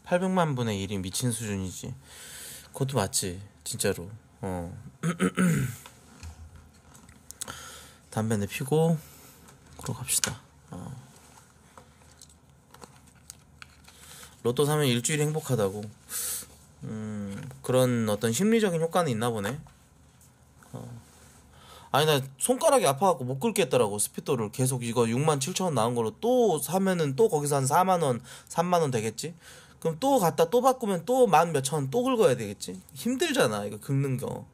팔백만 분의 일이 미친 수준이지. 그것도 맞지, 진짜로. 어. 담배는 피고 그러고 갑시다. 어. 로또 사면 일주일이 행복하다고. 음, 그런 어떤 심리적인 효과는 있나 보네. 어. 아니, 나 손가락이 아파갖고 못 긁겠더라고, 스피또를. 계속 이거 육만 칠천 원 나온 걸로 또 사면은 또 거기서 한 사만 원 삼만 원 되겠지. 그럼 또 갔다 또 바꾸면 또 만 몇천 원 또 긁어야 되겠지? 힘들잖아, 이거 긁는 거.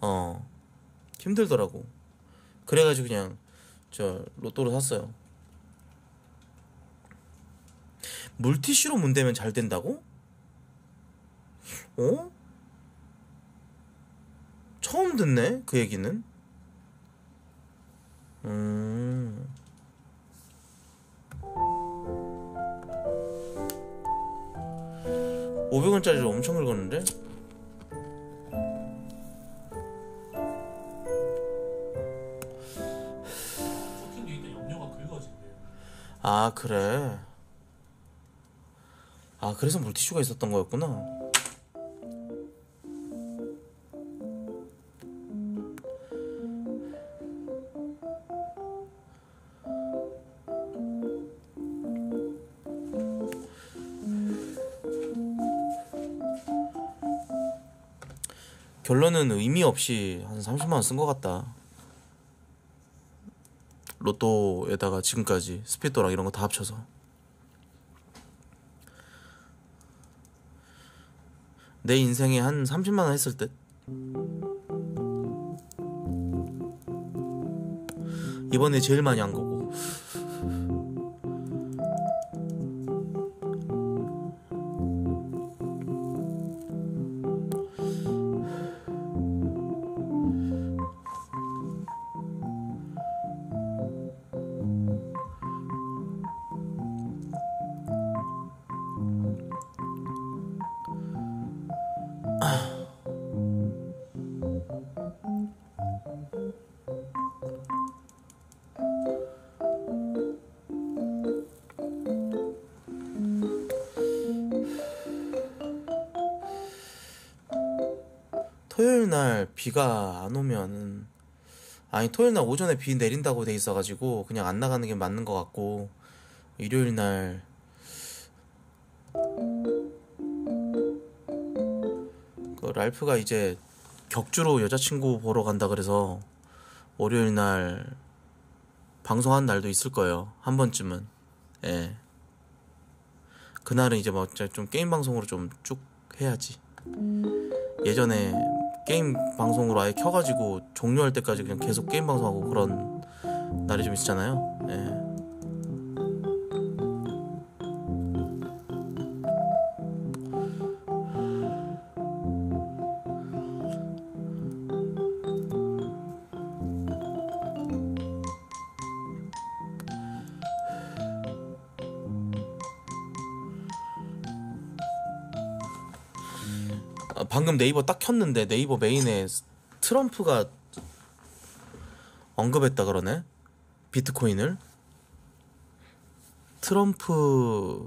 어. 힘들더라고. 그래가지고 그냥 저 로또로 샀어요. 물티슈로 문대면 잘 된다고? 어? 처음 듣네, 그 얘기는. 음. 오백 원짜리를 엄청 긁었는데? 쇼핑도 일단 염료가 긁어진대요. 아, 그래. 아, 그래서 물티슈가 있었던 거였구나. 결론은 의미 없이 한 삼십만 원 쓴 것 같다. 로또에다가 지금까지 스피또랑 이런 거 다 합쳐서. 내 인생에 한 삼십만 원 했을 듯. 이번에 제일 많이 한 거고. 토요일날 비가 안 오면은, 아니 토요일날 오전에 비 내린다고 돼 있어가지고 그냥 안 나가는 게 맞는 것 같고, 일요일날 그 랄프가 이제 격주로 여자친구 보러 간다 그래서 월요일날 방송하는 날도 있을 거예요, 한 번쯤은. 예, 그날은 이제 막 좀 게임 방송으로 좀 쭉 해야지. 예전에 게임 방송으로 아예 켜가지고 종료할 때까지 그냥 계속 게임 방송하고 그런 날이 좀 있었잖아요. 예. 방금 네이버 딱 켰는데 네이버 메인에 트럼프가 언급했다 그러네, 비트코인을. 트럼프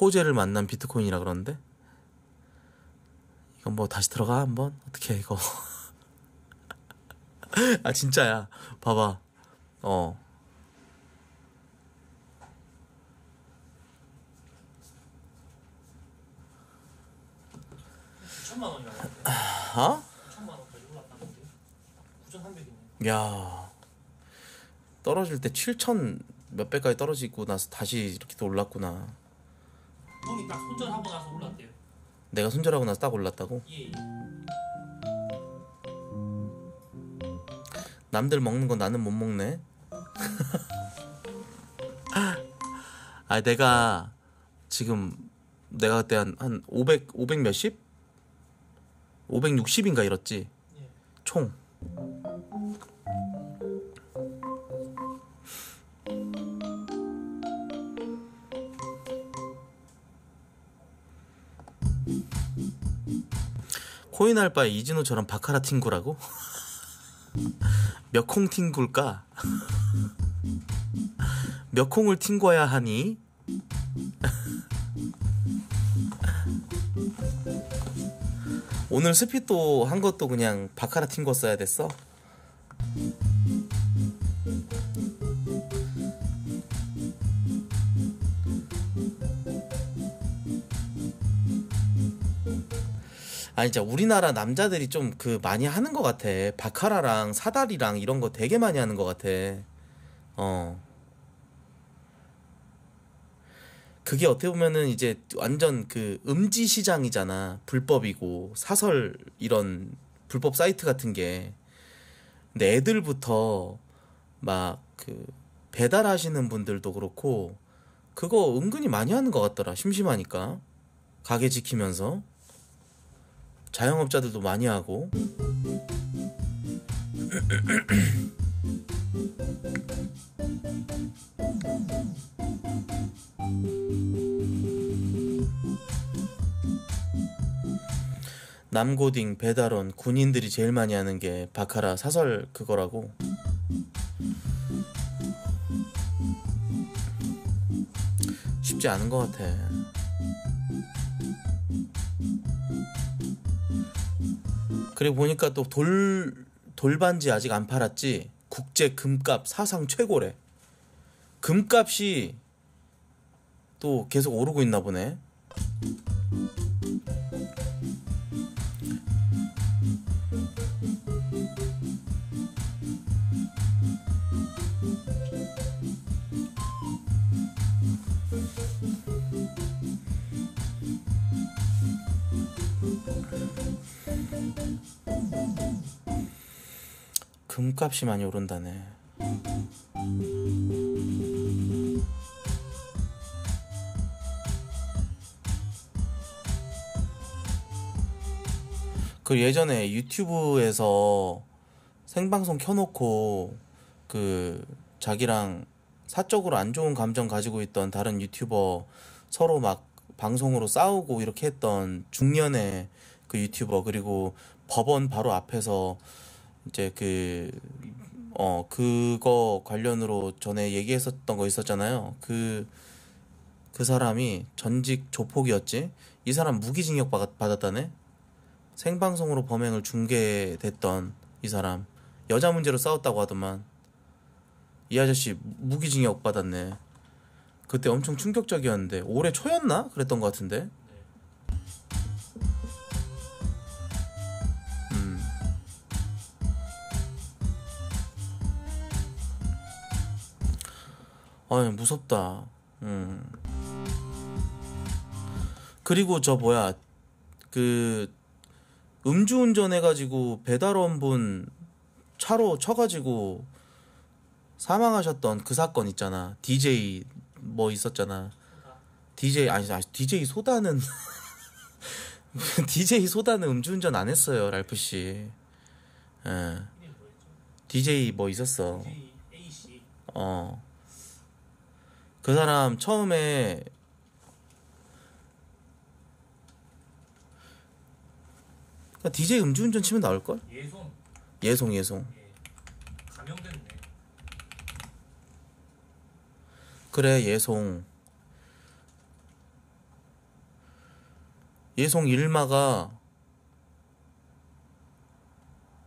호재를 만난 비트코인이라 그러는데, 이건 뭐 다시 들어가 한번? 어떻게 해 이거. 아 진짜야, 봐봐. 어, 어? 야, 떨어질 때 칠천 몇 배까지 떨어지고 나서 다시 이렇게 또 올랐구나. 형이 딱 손절하고 나서 올랐대요. 내가 손절하고 나서 딱 올랐다고? 예, 예. 남들 먹는 건 나는 못 먹네. 아, 내가 지금 내가 그때 한, 한 오백, 오백 몇십? 오백육십인가 이랬지? 예. 총. 코인 알바의 이진호처럼 바카라 팅구라고? 몇 콩 팅굴까? 몇 콩을 팅궈야 하니? 오늘 스피또 한 것도 그냥 바카라 튕거 써야 됐어? 아니 진짜 우리나라 남자들이 좀 그 많이 하는 것 같아. 바카라랑 사다리랑 이런 거 되게 많이 하는 것 같아. 어, 그게 어떻게 보면은 이제 완전 그 음지 시장이잖아. 불법이고 사설 이런 불법 사이트 같은 게. 근데 애들부터 막 그 배달하시는 분들도 그렇고 그거 은근히 많이 하는 것 같더라. 심심하니까 가게 지키면서 자영업자들도 많이 하고. 남고딩, 배달원, 군인들이 제일 많이 하는 게 바카라 사설 그거라고. 쉽지 않은 것 같아. 그리고 보니까 또 돌, 돌반지 아직 안 팔았지? 국제 금값 사상 최고래. 금값이 또 계속 오르고 있나 보네. 금값이 많이 오른다네. 그 예전에 유튜브에서 생방송 켜놓고 그 자기랑 사적으로 안 좋은 감정 가지고 있던 다른 유튜버 서로 막 방송으로 싸우고 이렇게 했던 중년의 그 유튜버, 그리고 법원 바로 앞에서 이제 그, 어, 그거 관련으로 전에 얘기했었던 거 있었잖아요. 그, 그 사람이 전직 조폭이었지? 이 사람 무기징역 받았다네? 생방송으로 범행을 중계됐던 이 사람. 여자 문제로 싸웠다고 하더만. 이 아저씨 무기징역 받았네. 그때 엄청 충격적이었는데, 올해 초였나? 그랬던 것 같은데? 아유 무섭다. 음. 그리고 저 뭐야 그 음주운전 해가지고 배달원분 차로 쳐가지고 사망하셨던 그 사건 있잖아. 디제이 뭐 있었잖아. 디제이 아니 아니 디제이 소다는 디제이 소다는 음주운전 안 했어요, 랄프 씨. 예. 디제이 뭐 있었어. 어. 그 사람 처음에 디제이 음주운전 치면 나올걸? 예송 예송 예송 예. 감형됐네. 그래 예송 예송 일마가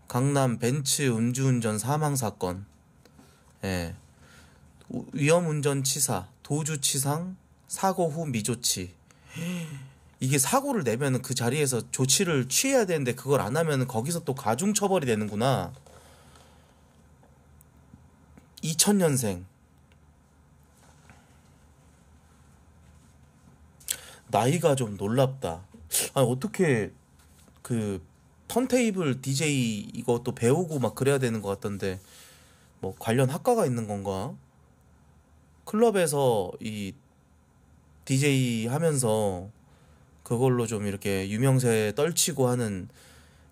강남 벤츠 음주운전 사망사건. 예. 위험운전 치사, 도주치상, 사고 후 미조치. 이게 사고를 내면 그 자리에서 조치를 취해야 되는데 그걸 안 하면 거기서 또 가중처벌이 되는구나. 이천 년생. 나이가 좀 놀랍다. 아니 어떻게 그 턴테이블 디제이 이것도 배우고 막 그래야 되는 것 같던데 뭐 관련 학과가 있는 건가? 클럽에서 이 디제이 하면서 그걸로 좀 이렇게 유명세 떨치고 하는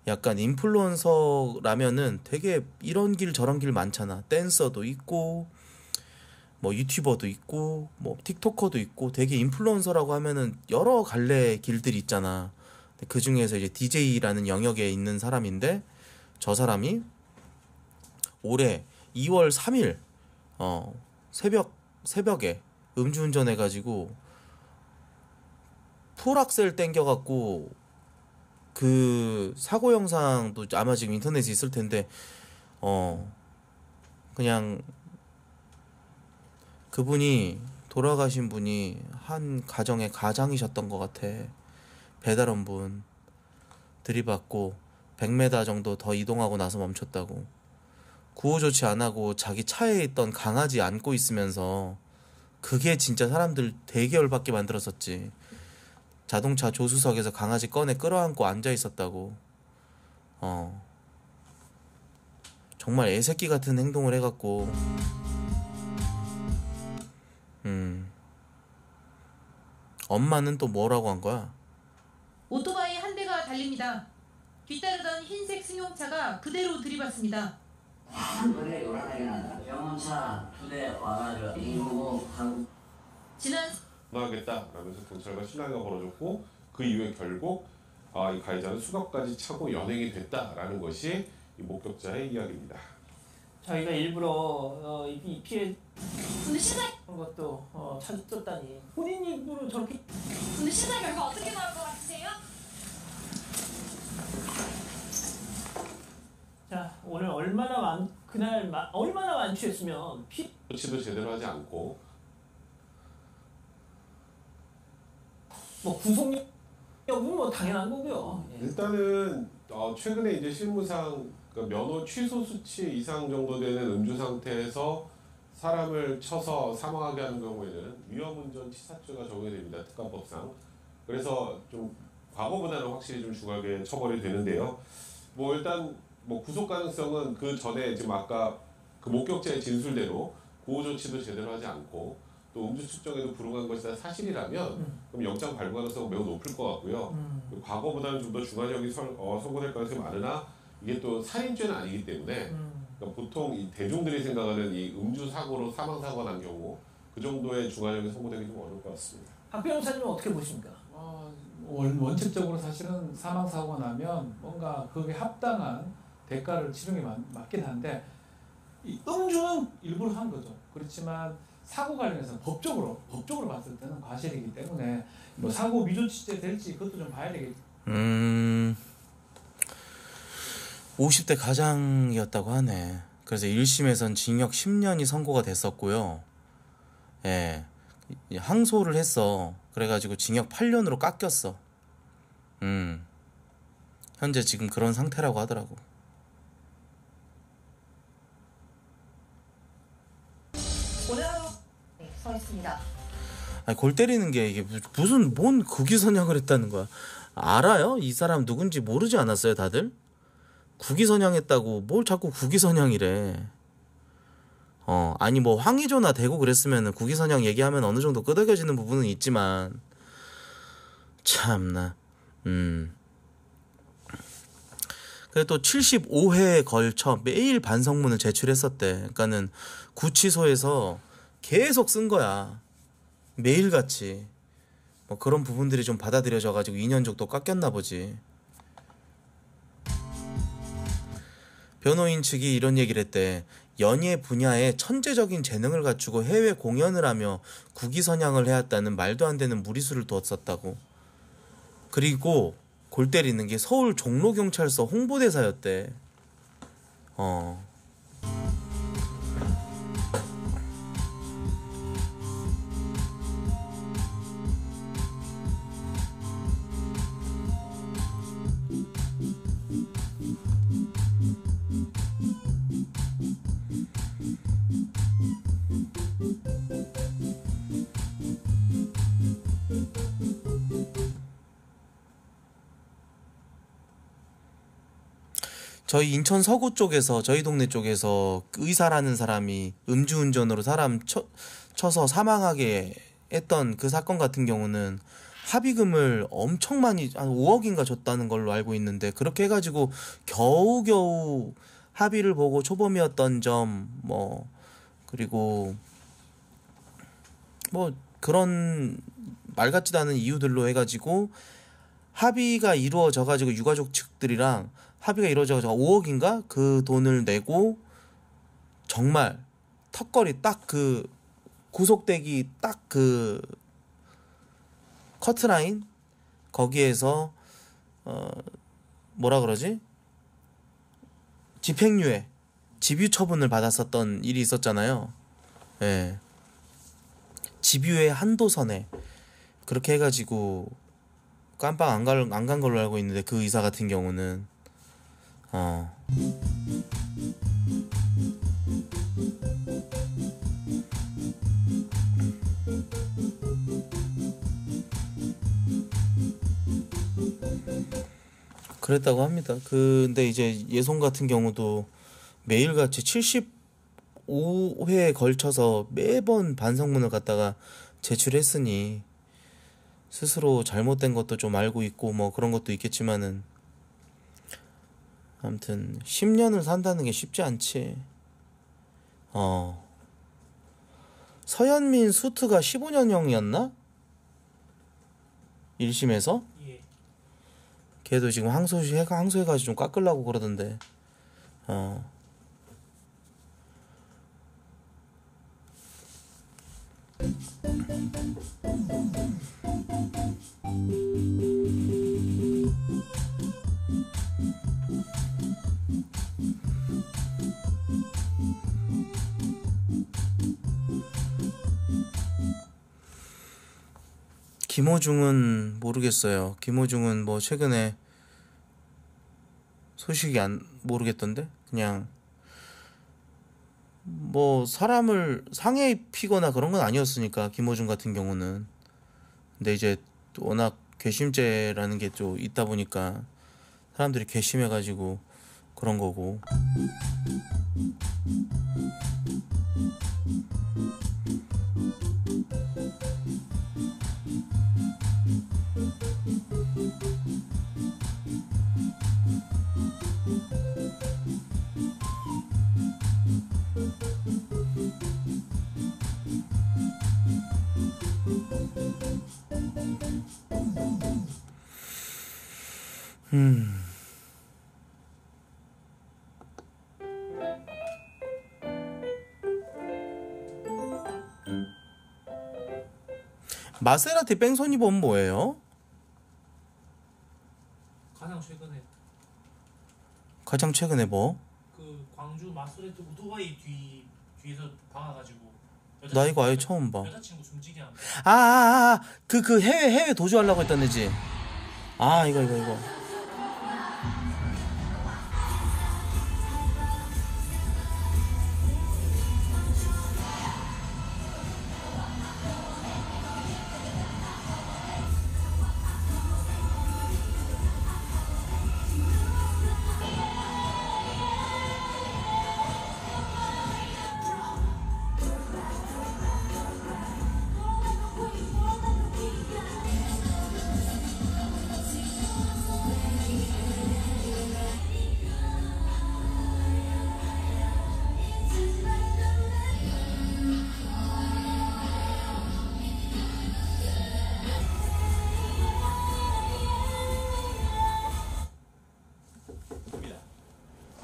약간 인플루언서라면은 되게 이런 길 저런 길 많잖아. 댄서도 있고 뭐 유튜버도 있고 뭐 틱토커도 있고 되게 인플루언서라고 하면은 여러 갈래의 길들이 있잖아. 그 중에서 이제 디제이라는 영역에 있는 사람인데 저 사람이 올해 이월 삼일 어 새벽 새벽에 음주운전 해가지고 풀악셀 땡겨갖고 그 사고 영상도 아마 지금 인터넷에 있을 텐데 어 그냥 그분이 돌아가신 분이 한 가정의 가장이셨던 것 같아. 배달원분 들이받고 백 미터 정도 더 이동하고 나서 멈췄다고. 구호조치 안하고 자기 차에 있던 강아지 안고 있으면서 그게 진짜 사람들 되게 열받게 만들었었지. 자동차 조수석에서 강아지 꺼내 끌어안고 앉아있었다고. 어 정말 애새끼 같은 행동을 해갖고 음 엄마는 또 뭐라고 한 거야? 오토바이 한 대가 달립니다. 뒤따르던 흰색 승용차가 그대로 들이받습니다. 원래 요란하게나 병원차 두 대 와가지고 이거 한 지난 나겠다라면서 경찰과 신랑이가 벌어졌고 그 이후에 결국 아, 이 가해자는 수갑까지 차고 연행이 됐다라는 것이 이 목격자의 이야기입니다. 저희가 일부러 어, 이 피해 근데 시사 것도 어, 찾았다니 본인 일부러 저렇게 근데 시사 결과 어떻게 나올 것 같으세요? 자 오늘 얼마나 완 그날 마, 얼마나 완취했으면 피 조치도 제대로 하지 않고 뭐 구속력 여부 뭐 당연한 거고요. 예. 일단은 어, 최근에 이제 실무상 그러니까 면허 취소 수치 이상 정도 되는 음주 상태에서 사람을 쳐서 사망하게 하는 경우에는 위험운전 치사죄가 적용됩니다. 특가법상. 그래서 좀 과거보다는 확실히 좀 중하게 처벌이 되는데요. 뭐 일단 뭐 구속 가능성은 그 전에 지금 아까 그 목격자의 진술대로 보호 조치도 제대로 하지 않고 또 음주 측정에도 불응한 것이 다 사실이라면 음. 그럼 영장 발부 가능성은 매우 높을 것 같고요. 음. 과거보다는 좀 더 중화형이 어, 선고될 가능성이 많으나 이게 또 살인죄는 아니기 때문에 음. 그러니까 보통 이 대중들이 생각하는 이 음주 사고로 사망 사고가 난 경우 그 정도의 중화형이 선고되기 좀 어려울 것 같습니다. 박 변호사님은 어떻게 보십니까? 어, 원, 원칙적으로 사실은 사망 사고가 나면 뭔가 그게 합당한 대가를 치르는 게 맞, 맞긴 한데 이 음주는 일부러 한 거죠. 그렇지만 사고 관련해서 법적으로 법적으로 봤을 때는 과실이기 때문에 뭐 사고 미조치죄 될지 그것도 좀 봐야 되겠죠. 음, 오십 대 가장이었다고 하네. 그래서 일 심에선 징역 십 년이 선고가 됐었고요. 예, 항소를 했어. 그래가지고 징역 팔 년으로 깎였어. 음, 현재 지금 그런 상태라고 하더라고. 오늘 하루 서 있습니다. 아니, 골 때리는 게 이게 무슨 뭔 국위선양을 했다는 거야. 알아요? 이 사람 누군지 모르지 않았어요, 다들? 국위선양했다고 뭘 자꾸 국위선양이래. 어, 아니 뭐 황의조나 대고 그랬으면은 국위선양 얘기하면 어느 정도 끄덕여지는 부분은 있지만 참나. 음. 또 칠십오 회에 걸쳐 매일 반성문을 제출했었대. 그러니까는 구치소에서 계속 쓴 거야. 매일같이. 뭐 그런 부분들이 좀 받아들여져가지고 이 년 정도 깎였나 보지. 변호인 측이 이런 얘기를 했대. 연예 분야에 천재적인 재능을 갖추고 해외 공연을 하며 국위선양을 해왔다는 말도 안 되는 무리수를 두었었다고. 그리고 골 때리는 게 서울 종로경찰서 홍보대사였대. 어. 저희 인천 서구 쪽에서 저희 동네 쪽에서 의사라는 사람이 음주운전으로 사람 쳐, 쳐서 사망하게 했던 그 사건 같은 경우는 합의금을 엄청 많이 한 오억인가 줬다는 걸로 알고 있는데 그렇게 해가지고 겨우겨우 합의를 보고 초범이었던 점 뭐 그리고 뭐 그런 말 같지도 않은 이유들로 해가지고 합의가 이루어져가지고 유가족 측들이랑 합의가 이루어져서 오억인가 그 돈을 내고 정말 턱걸이 딱 그 구속되기 딱 그 커트라인 거기에서 어 뭐라 그러지 집행유예 집유 처분을 받았었던 일이 있었잖아요. 예, 집유의 한도선에 그렇게 해가지고 깜빡 안 갈 안 간 걸로 알고 있는데 그 의사 같은 경우는. 어. 그랬다고 합니다. 근데 이제 예송 같은 경우도 매일같이 칠십오 회에 걸쳐서 매번 반성문을 갖다가 제출했으니 스스로 잘못된 것도 좀 알고 있고 뭐 그런 것도 있겠지만은 아무튼 십 년을 산다는 게 쉽지 않지. 어. 서현민 수트가 십오 년형이었나? 일 심에서? 예. 걔도 지금 항소시 항소해가지고 좀 깎으려고 그러던데. 어. 김호중은 모르겠어요. 김호중은 뭐 최근에 소식이 안 모르겠던데 그냥 뭐 사람을 상해 입히거나 그런 건 아니었으니까 김호중 같은 경우는. 근데 이제 워낙 괘씸죄라는 게 또 있다 보니까 사람들이 괘씸해가지고 그런 거고. 음. 마세라티 뺑소니범 뭐예요? 가장 최근에 가장 최근에 뭐? 그 광주 마스레트 오토바이 뒤 뒤에서 박아가지고. 나 이거 아예 처음 봐. 여자친구 숨지게 하는. 아아아 그 그 해외 해외 도주하려고 했던 애지. 아 이거 이거 이거.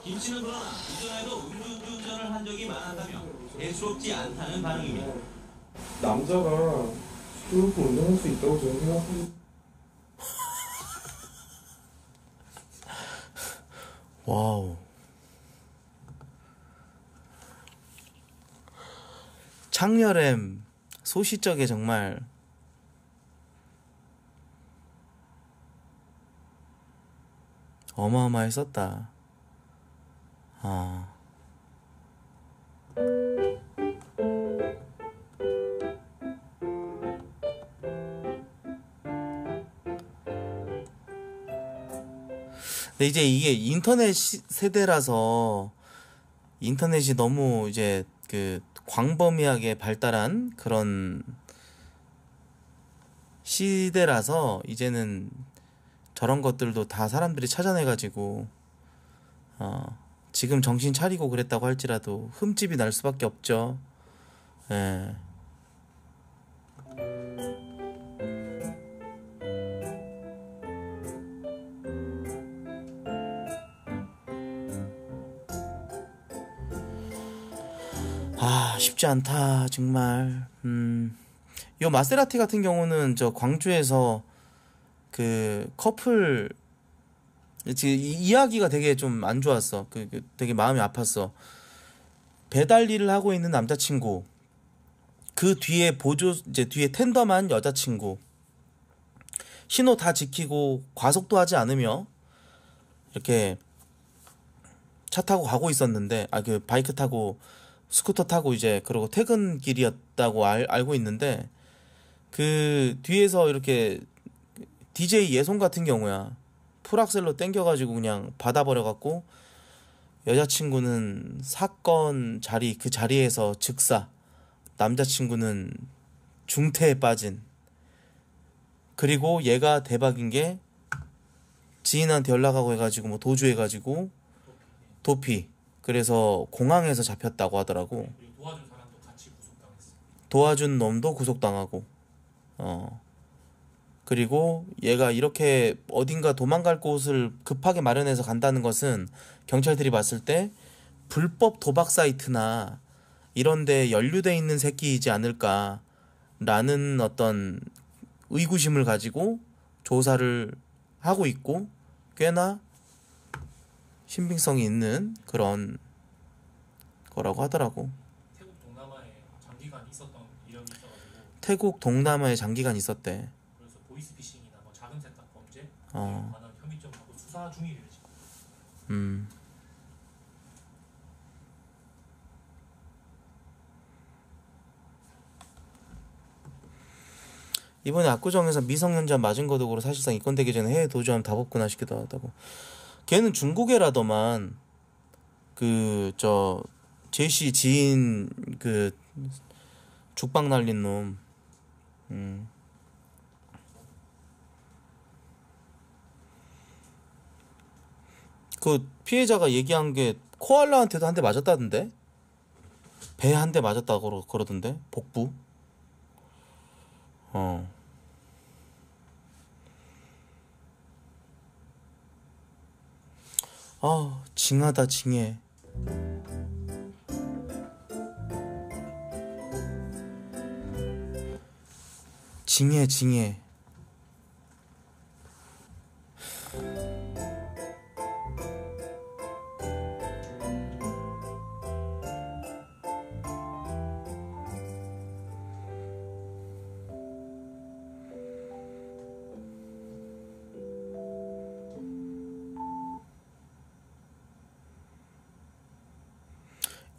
김씨는 그러나 이전에도 음주운전을 한 적이 많았다며 대수롭지 않다는 반응입니다. 남자가 술 먹고 운전할 수 있다고 저는 생각합니다. 와우. 창렬엠 소시적에 정말. 어마어마했었다. 아. 근데 이제 이게 인터넷 세대라서 인터넷이 너무 이제 그 광범위하게 발달한 그런 시대라서 이제는 저런 것들도 다 사람들이 찾아내가지고 어. 지금 정신 차리고 그랬다고 할지라도 흠집이 날 수밖에 없죠. 예. 아 쉽지 않다 정말. 음, 요 마세라티 같은 경우는 저 광주에서 그 커플 지금 이 이야기가 되게 좀 안 좋았어. 그, 그 되게 마음이 아팠어. 배달 일을 하고 있는 남자친구, 그 뒤에 보조 이제 뒤에 텐덤한 여자친구, 신호 다 지키고 과속도 하지 않으며 이렇게 차 타고 가고 있었는데, 아 그 바이크 타고 스쿠터 타고 이제 그러고 퇴근길이었다고 알, 알고 있는데 그 뒤에서 이렇게 디제이 예송 같은 경우야. 풀악셀로 땡겨가지고 그냥 받아버려갖고 여자친구는 사건 자리 그 자리에서 즉사, 남자친구는 중태에 빠진. 그리고 얘가 대박인 게 지인한테 연락하고 해가지고 뭐 도주해가지고 도피. 그래서 공항에서 잡혔다고 하더라고. 도와준 사람도 같이 구속당했어. 도와준 놈도 구속당하고. 어. 그리고 얘가 이렇게 어딘가 도망갈 곳을 급하게 마련해서 간다는 것은 경찰들이 봤을 때 불법 도박 사이트나 이런 데 연루돼 있는 새끼이지 않을까라는 어떤 의구심을 가지고 조사를 하고 있고, 꽤나 신빙성이 있는 그런 거라고 하더라고. 태국 동남아에 장기간 있었던 이력이 있어가지고. 태국 동남아에 장기간 있었대. 보이스피싱이나 뭐 작은 세탁 범죄, 어. 관한 혐의점하고 수사 중이래요 지금. 음. 이번에 압구정에서 미성년자 맞은 거 도구로 사실상 입건되기 전에 해외 도주하면 다 뽑구나 싶기도 하다고. 걔는 중국애라더만 그 저 제시 지인 그 죽방 날린 놈. 음. 그 피해자가 얘기한 게 코알라한테도 한 대 맞았다던데? 배 한 대 맞았다고 그러던데? 복부? 어. 아, 징하다 징해. 징해 징해.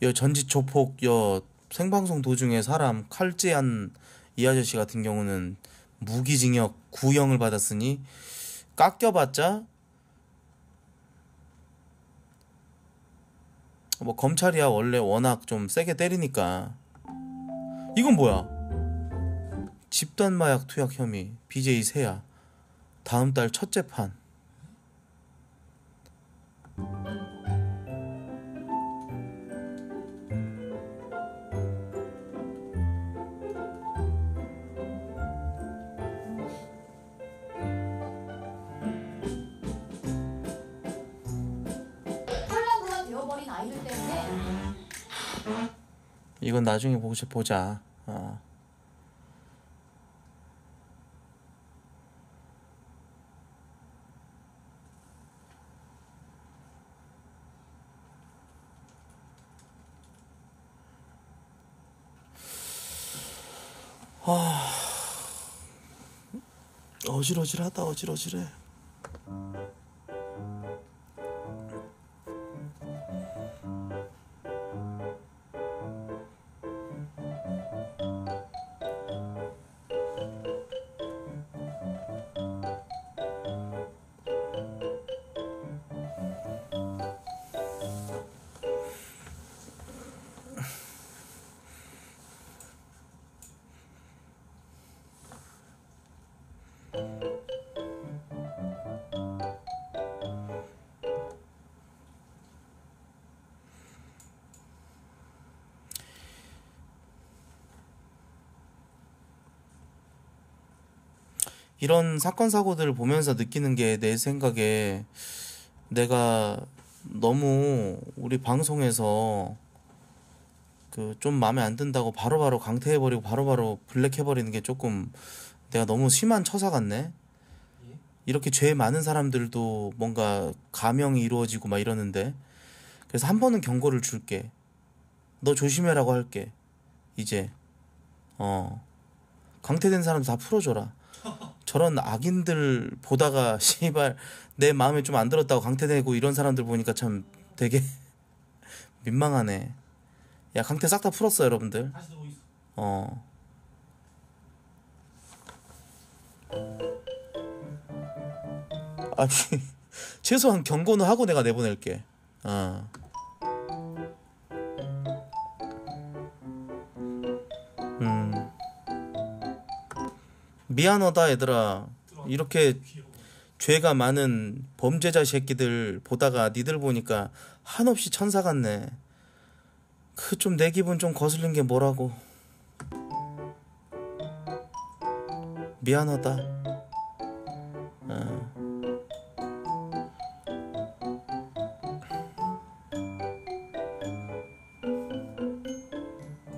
여 전지조폭 여 생방송 도중에 사람 칼질한 이 아저씨 같은 경우는 무기징역 구형을 받았으니 깎여봤자 뭐 검찰이야 원래 워낙 좀 세게 때리니까. 이건 뭐야? 집단마약 투약 혐의 비제이 세야 다음 달 첫 재판. 이건 나중에 보고서 보자. 어. 아, 어질어질하다 어질어질해. 이런 사건 사고들을 보면서 느끼는 게 내 생각에 내가 너무 우리 방송에서 그 좀 마음에 안 든다고 바로바로 강퇴해버리고 바로바로 블랙해버리는 게 조금 내가 너무 심한 처사 같네? 이렇게 죄 많은 사람들도 뭔가 감형이 이루어지고 막 이러는데. 그래서 한 번은 경고를 줄게. 너 조심해라고 할게. 이제 어 강퇴된 사람도 다 풀어줘라. 저런 악인들 보다가 씨발 내 마음에 좀 안 들었다고 강퇴되고 이런 사람들 보니까 참 되게 민망하네. 야 강퇴 싹 다 풀었어 여러분들. 어. 아니 최소한 경고는 하고 내가 내보낼게. 어. 음. 미안하다 얘들아. 이렇게 죄가 많은 범죄자 새끼들 보다가 니들 보니까 한없이 천사 같네. 그 좀 내 기분 좀 거슬린 게 뭐라고. 미안하다. 어.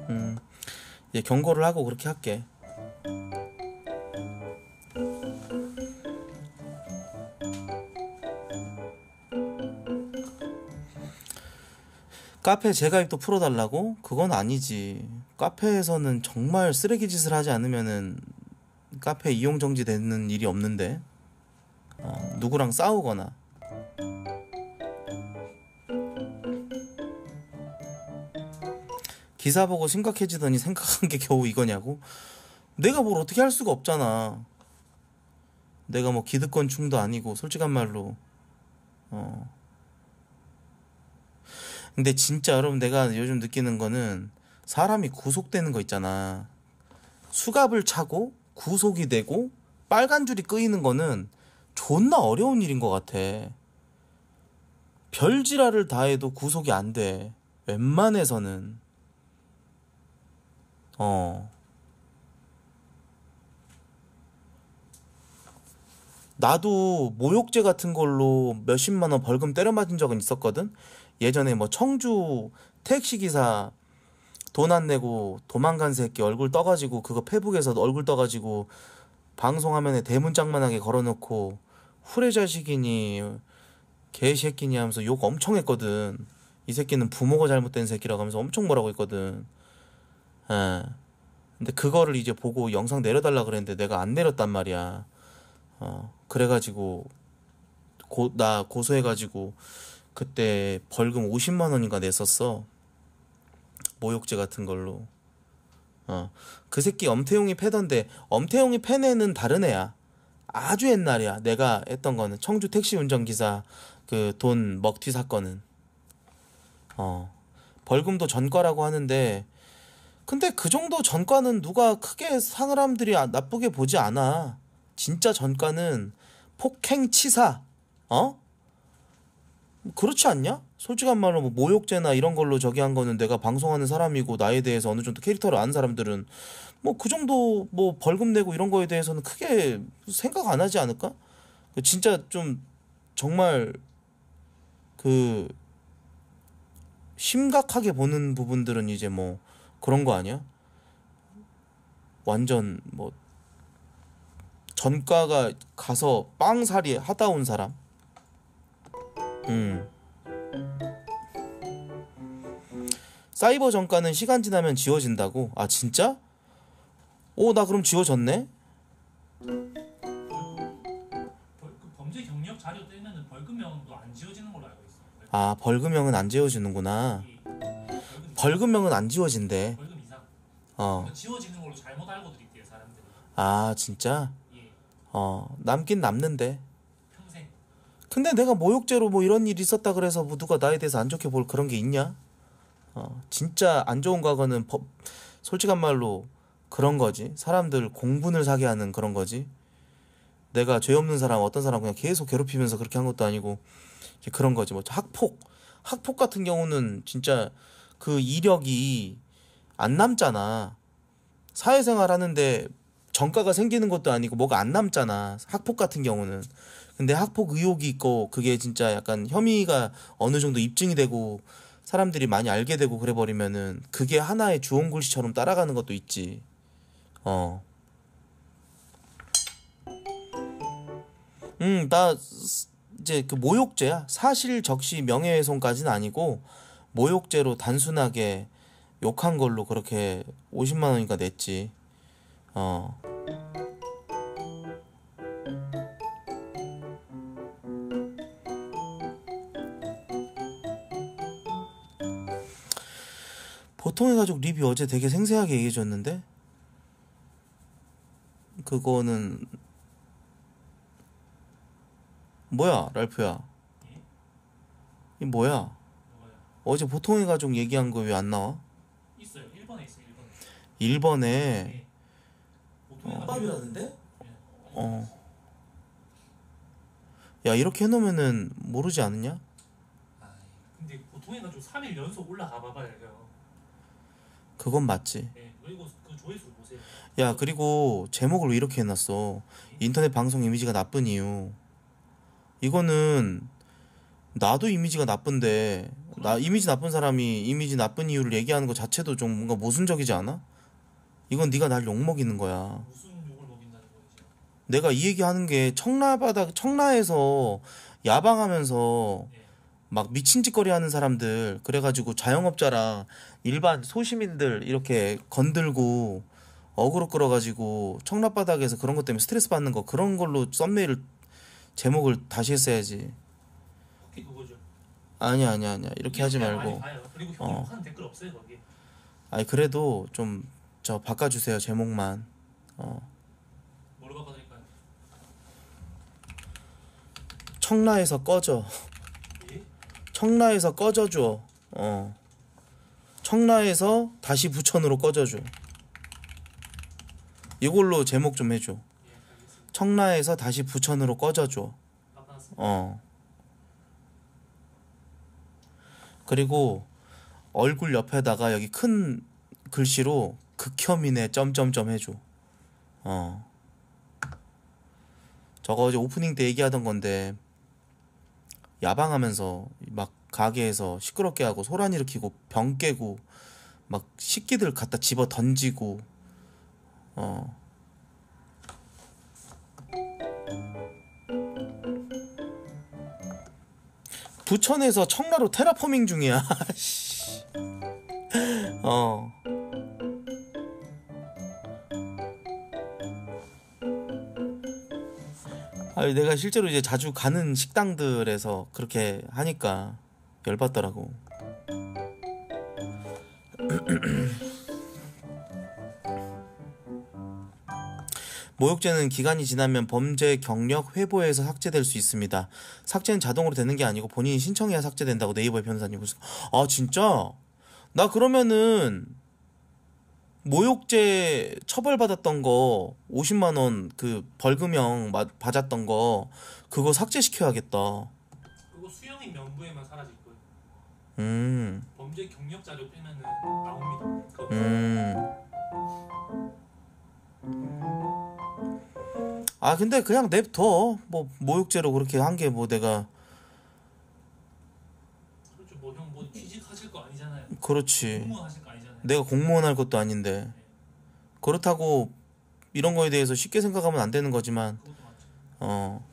음. 이제 경고를 하고 그렇게 할게. 카페 재가입도 풀어달라고? 그건 아니지. 카페에서는 정말 쓰레기 짓을 하지 않으면은 카페 이용 정지 되는 일이 없는데. 어, 누구랑 싸우거나. 기사 보고 심각해지더니 생각한 게 겨우 이거냐고? 내가 뭘 어떻게 할 수가 없잖아. 내가 뭐 기득권 충도 아니고 솔직한 말로. 어. 근데 진짜 여러분 내가 요즘 느끼는 거는 사람이 구속되는 거 있잖아. 수갑을 차고 구속이 되고 빨간 줄이 끄이는 거는 존나 어려운 일인 것 같아. 별지랄을 다 해도 구속이 안 돼. 웬만해서는. 어. 나도 모욕죄 같은 걸로 몇십만 원 벌금 때려 맞은 적은 있었거든. 예전에 뭐 청주 택시기사 돈 안 내고 도망간 새끼 얼굴 떠가지고 그거 페북에서 얼굴 떠가지고 방송화면에 대문짝만하게 걸어놓고 후레자식이니 개새끼니 하면서 욕 엄청 했거든. 이 새끼는 부모가 잘못된 새끼라고 하면서 엄청 뭐라고 했거든. 에. 근데 그거를 이제 보고 영상 내려달라 그랬는데 내가 안 내렸단 말이야. 어, 그래가지고 고, 나 고소해가지고 그때 벌금 오십만 원인가 냈었어. 모욕죄 같은 걸로. 어, 그 새끼 엄태용이 패던데 엄태용이 팬 애는 다른 애야. 아주 옛날이야. 내가 했던 거는 청주 택시 운전기사 그 돈 먹튀 사건은. 어, 벌금도 전과라고 하는데 근데 그 정도 전과는 누가 크게 사람들이 나쁘게 보지 않아. 진짜 전과는 폭행치사. 어? 그렇지 않냐? 솔직한 말로 뭐 모욕죄나 이런 걸로 저기 한 거는 내가 방송하는 사람이고 나에 대해서 어느 정도 캐릭터를 아는 사람들은 뭐 그 정도 뭐 벌금 내고 이런 거에 대해서는 크게 생각 안 하지 않을까? 진짜 좀 정말 그 심각하게 보는 부분들은 이제 뭐 그런 거 아니야? 완전 뭐 전과가 가서 빵살이 하다 온 사람. 음. 사이버 전과는 시간 지나면 지워진다고? 아 진짜? 오, 나 그럼 지워졌네? 그, 그 범죄 경력 자료 뜨면은 벌금형도 안 지워지는 걸로 알고 있어요. 아, 벌금형은 안 지워지는구나. 벌금 벌금형은 안 지워진대. 벌금 이상. 어. 지워지는 걸로 잘못 알고 드릴게요, 사람들이. 아, 진짜? 어, 남긴 남는데. 평생. 근데 내가 모욕죄로 뭐 이런 일이 있었다 그래서 뭐 누가 나에 대해서 안 좋게 볼 그런 게 있냐? 어, 진짜 안 좋은 과거는 법, 솔직한 말로 그런 거지. 사람들 공분을 사게 하는 그런 거지. 내가 죄 없는 사람 어떤 사람 그냥 계속 괴롭히면서 그렇게 한 것도 아니고 이제 그런 거지. 뭐 학폭, 학폭 같은 경우는 진짜 그 이력이 안 남잖아. 사회생활 하는데 전과가 생기는 것도 아니고 뭐가 안 남잖아. 학폭 같은 경우는. 근데 학폭 의혹이 있고 그게 진짜 약간 혐의가 어느 정도 입증이 되고 사람들이 많이 알게 되고 그래버리면은 그게 하나의 주홍글씨처럼 따라가는 것도 있지. 어. 음, 나 이제 그 모욕죄야. 사실 적시 명예훼손까지는 아니고 모욕죄로 단순하게 욕한 걸로 그렇게 오십만 원인가 냈지. 어. 보통의 가족 리뷰 어제 되게 생생하게 얘기해줬는데 그거는 뭐야 랄프야. 이 뭐야 어제 보통의 가족 얘기한 거 왜 안 나와? 있어요. 일 번에 있어요. 일 번에 일 번에 네. 빡이라는데? 어. 야 이렇게 해놓으면은 모르지 않느냐? 아, 근데 보통의 가족 삼 일 연속 올라가 봐봐요. 그건 맞지. 네, 그리고 그 조회수 보세요. 야 그리고 제목을 왜 이렇게 해놨어? 인터넷 방송 이미지가 나쁜 이유. 이거는 나도 이미지가 나쁜데 나 이미지 나쁜 사람이 이미지 나쁜 이유를 얘기하는 것 자체도 좀 뭔가 모순적이지 않아? 이건 네가 날 욕먹이는 거야. 무슨 욕을 먹인다는 거지? 내가 이 얘기하는 게 청라바다 청라에서 야방하면서 네. 막 미친 짓거리 하는 사람들 그래가지고 자영업자랑 일반 소시민들 이렇게 건들고 어그로 끌어가지고 청라바닥에서 그런 것 때문에 스트레스 받는 거 그런 걸로 썸네일을 제목을 다시 했어야지. 그거죠. 아니야 아니야 아니야 이렇게 하지 말고. 그리고 어. 댓글 없어요 거기. 아니 그래도 좀. 저 바꿔주세요 제목만. 어. 뭐로 바꿔드릴까요? 청라에서 꺼져. 예? 청라에서 꺼져줘. 어. 청라에서 다시 부천으로 꺼져줘. 이걸로 제목 좀 해줘. 예, 청라에서 다시 부천으로 꺼져줘. 어. 그리고 얼굴 옆에다가 여기 큰 글씨로 극혐이네 점점점 해줘. 어. 저거 어제 오프닝 때 얘기하던 건데 야방하면서 막 가게에서 시끄럽게 하고 소란 일으키고 병 깨고 막 식기들 갖다 집어 던지고. 어. 부천에서 청라로 테라포밍 중이야. 어. 아니, 내가 실제로 이제 자주 가는 식당들에서 그렇게 하니까 열받더라고. 모욕죄는 기간이 지나면 범죄 경력 회보에서 삭제될 수 있습니다. 삭제는 자동으로 되는 게 아니고 본인이 신청해야 삭제된다고 네이버의 변호사님. 아 진짜? 나 그러면은 모욕죄 처벌받았던 거 오십만 원 그 벌금형 받았던 거 그거 삭제시켜야겠다. 그거 수형이 명부에만 사라질 거예요. 음. 범죄 경력 자료 빼면은 나옵니다. 그거. 음. 아 근데 그냥 냅둬. 뭐 모욕죄로 그렇게 한 게 뭐 내가 그렇죠. 뭐 형 뭐 취직하실 거 아니잖아요. 그렇지. 공무원하실 거 아니잖아요. 내가 공무원 할 것도 아닌데. 네. 그렇다고 이런 거에 대해서 쉽게 생각하면 안 되는 거지만. 그것도 맞죠. 어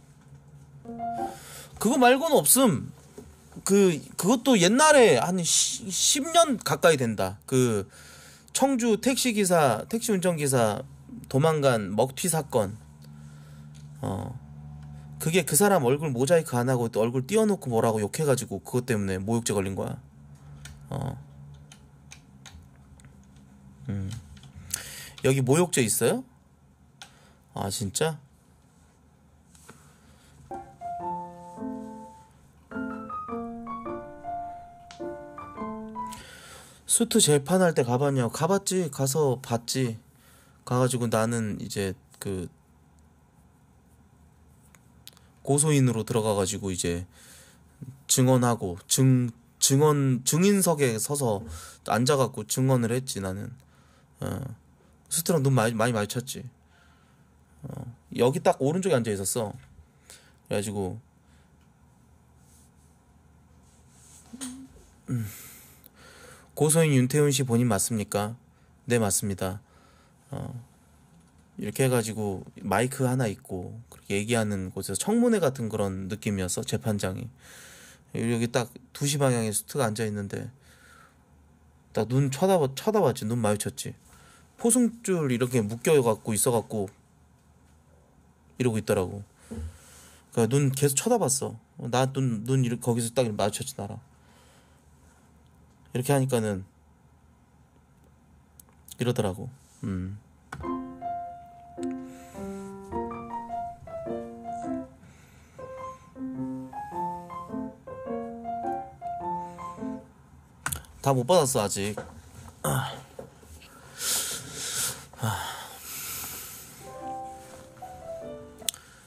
그거 말고는 없음. 그 그것도 옛날에 한 십 년 가까이 된다. 그 청주 택시기사 택시 운전기사 도망간 먹튀 사건. 어 그게 그 사람 얼굴 모자이크 안 하고 또 얼굴 띄워놓고 뭐라고 욕해가지고 그것 때문에 모욕죄 걸린 거야. 어 음 여기 모욕죄 있어요? 아 진짜? 수트 재판할 때 가봤냐? 가봤지. 가서 봤지. 가가지고 나는 이제 그 고소인으로 들어가가지고 이제 증언하고 증 증언 증인석에 서서 앉아갖고 증언을 했지 나는. 어. 수트랑 눈 많이 많이 마주쳤지. 어. 여기 딱 오른쪽에 앉아 있었어. 그래가지고 음. 고소인 윤태훈 씨 본인 맞습니까? 네 맞습니다. 어. 이렇게 해가지고 마이크 하나 있고 그렇게 얘기하는 곳에서 청문회 같은 그런 느낌이었어. 재판장이 여기 딱 두 시 방향에 수트가 앉아있는데 딱 눈 쳐다봐, 쳐다봤지. 눈 마주쳤지. 포승줄 이렇게 묶여갖고 있어갖고 이러고 있더라고. 그러니까 눈 계속 쳐다봤어. 나 눈 눈 이렇게 거기서 딱 마주쳤지. 나랑 이렇게 하니까는 이러더라고. 음. 다 못 받았어 아직. 아. 아.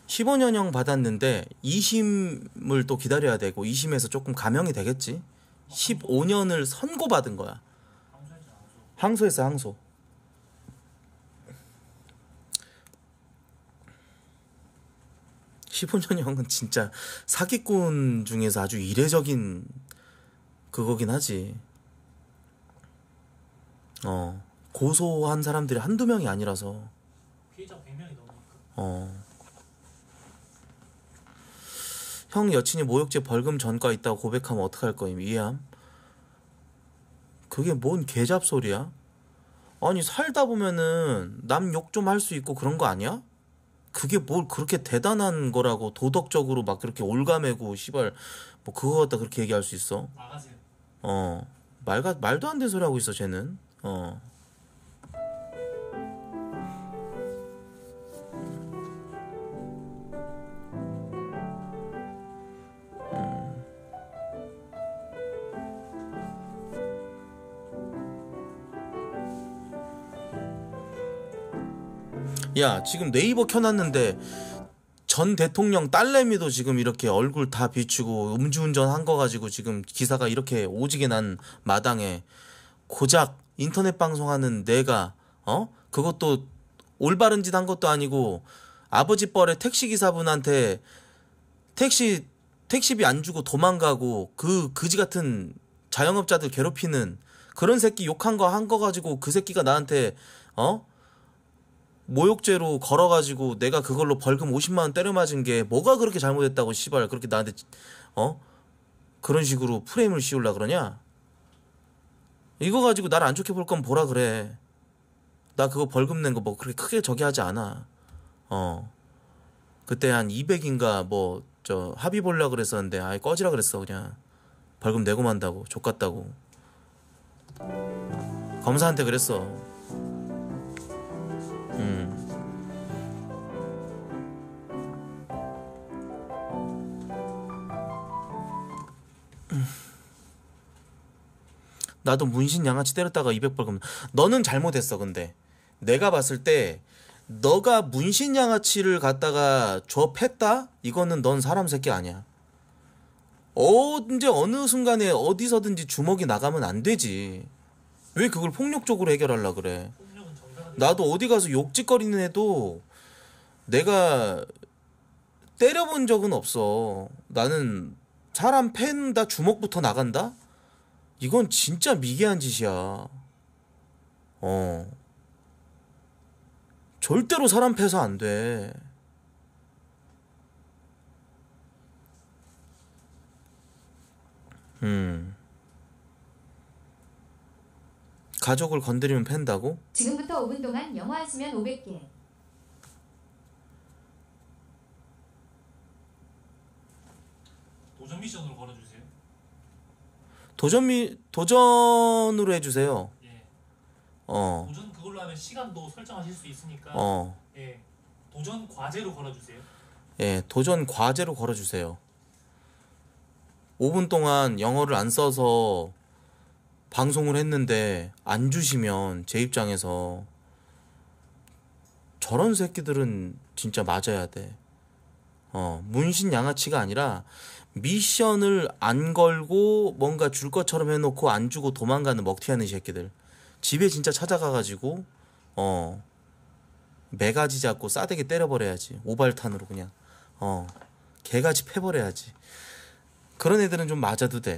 십오 년형 받았는데 이심을 또 기다려야 되고 이심에서 조금 감형이 되겠지. 십오 년을 선고받은 거야. 항소했어. 항소. 십오 년형은 진짜 사기꾼 중에서 아주 이례적인 그거긴 하지. 어 고소한 사람들이 한두 명이 아니라서 피해자 백 명이 넘으니까. 어 형 여친이 모욕죄 벌금 전과 있다고 고백하면 어떡할 거임? 이해함? 그게 뭔 개잡소리야? 아니 살다 보면은 남 욕 좀 할 수 있고 그런 거 아니야? 그게 뭘 그렇게 대단한 거라고 도덕적으로 막 그렇게 올가매고 씨발 뭐 그거 갖다 그렇게 얘기할 수 있어? 나가세요. 어 말가 말도 안 되는 소리 하고 있어 쟤는. 어. 야, 지금 네이버 켜놨는데 전 대통령 딸내미도 지금 이렇게 얼굴 다 비추고 음주운전 한 거 가지고 지금 기사가 이렇게 오지게 난 마당에 고작 인터넷 방송하는 내가 어? 그것도 올바른 짓 한 것도 아니고 아버지 뻘의 택시기사분한테 택시, 택시비 안 주고 도망가고 그 그지 같은 자영업자들 괴롭히는 그런 새끼 욕한 거 한 거 가지고 그 새끼가 나한테 어? 모욕죄로 걸어가지고 내가 그걸로 벌금 오십만 원 때려 맞은 게 뭐가 그렇게 잘못했다고 씨발 그렇게 나한테 어? 그런 식으로 프레임을 씌우려 그러냐? 이거 가지고 날 안 좋게 볼 건 보라 그래. 나 그거 벌금 낸 거 뭐 그렇게 크게 저기 하지 않아. 어. 그때 한 이백인가 뭐 저 합의 보려고 그랬었는데 아예 꺼지라 그랬어 그냥. 벌금 내고 만다고. 족같다고. 검사한테 그랬어. 음. 나도 문신 양아치 때렸다가 이백 벌금. 너는 잘못했어. 근데 내가 봤을 때 너가 문신 양아치를 갖다가 저 팼다? 이거는 넌 사람 새끼 아니야. 어, 이제 어느 순간에 어디서든지 주먹이 나가면 안 되지. 왜 그걸 폭력적으로 해결하려 그래? 나도 어디 가서 욕짓거리는 애도 내가 때려본 적은 없어. 나는 사람 팬다 주먹부터 나간다? 이건 진짜 미개한 짓이야. 어. 절대로 사람 패서 안 돼. 음. 가족을 건드리면 팬다고? 지금부터 오 분 동안 영화 하시면 오백 개. 도전 미션으로 걸어주세요. 도전 미 도전으로 해주세요. 예. 어. 도전 그걸로 하면 시간도 설정하실 수 있으니까. 어. 예. 도전 과제로 걸어주세요. 예. 도전 과제로 걸어주세요. 오 분 동안 영어를 안 써서 방송을 했는데 안 주시면 제 입장에서 저런 새끼들은 진짜 맞아야 돼. 어, 문신 양아치가 아니라 미션을 안 걸고 뭔가 줄 것처럼 해놓고 안 주고 도망가는 먹튀하는 새끼들. 집에 진짜 찾아가가지고 어, 매가지 잡고 싸대기 때려버려야지. 오발탄으로 그냥. 어, 개같이 패버려야지. 그런 애들은 좀 맞아도 돼.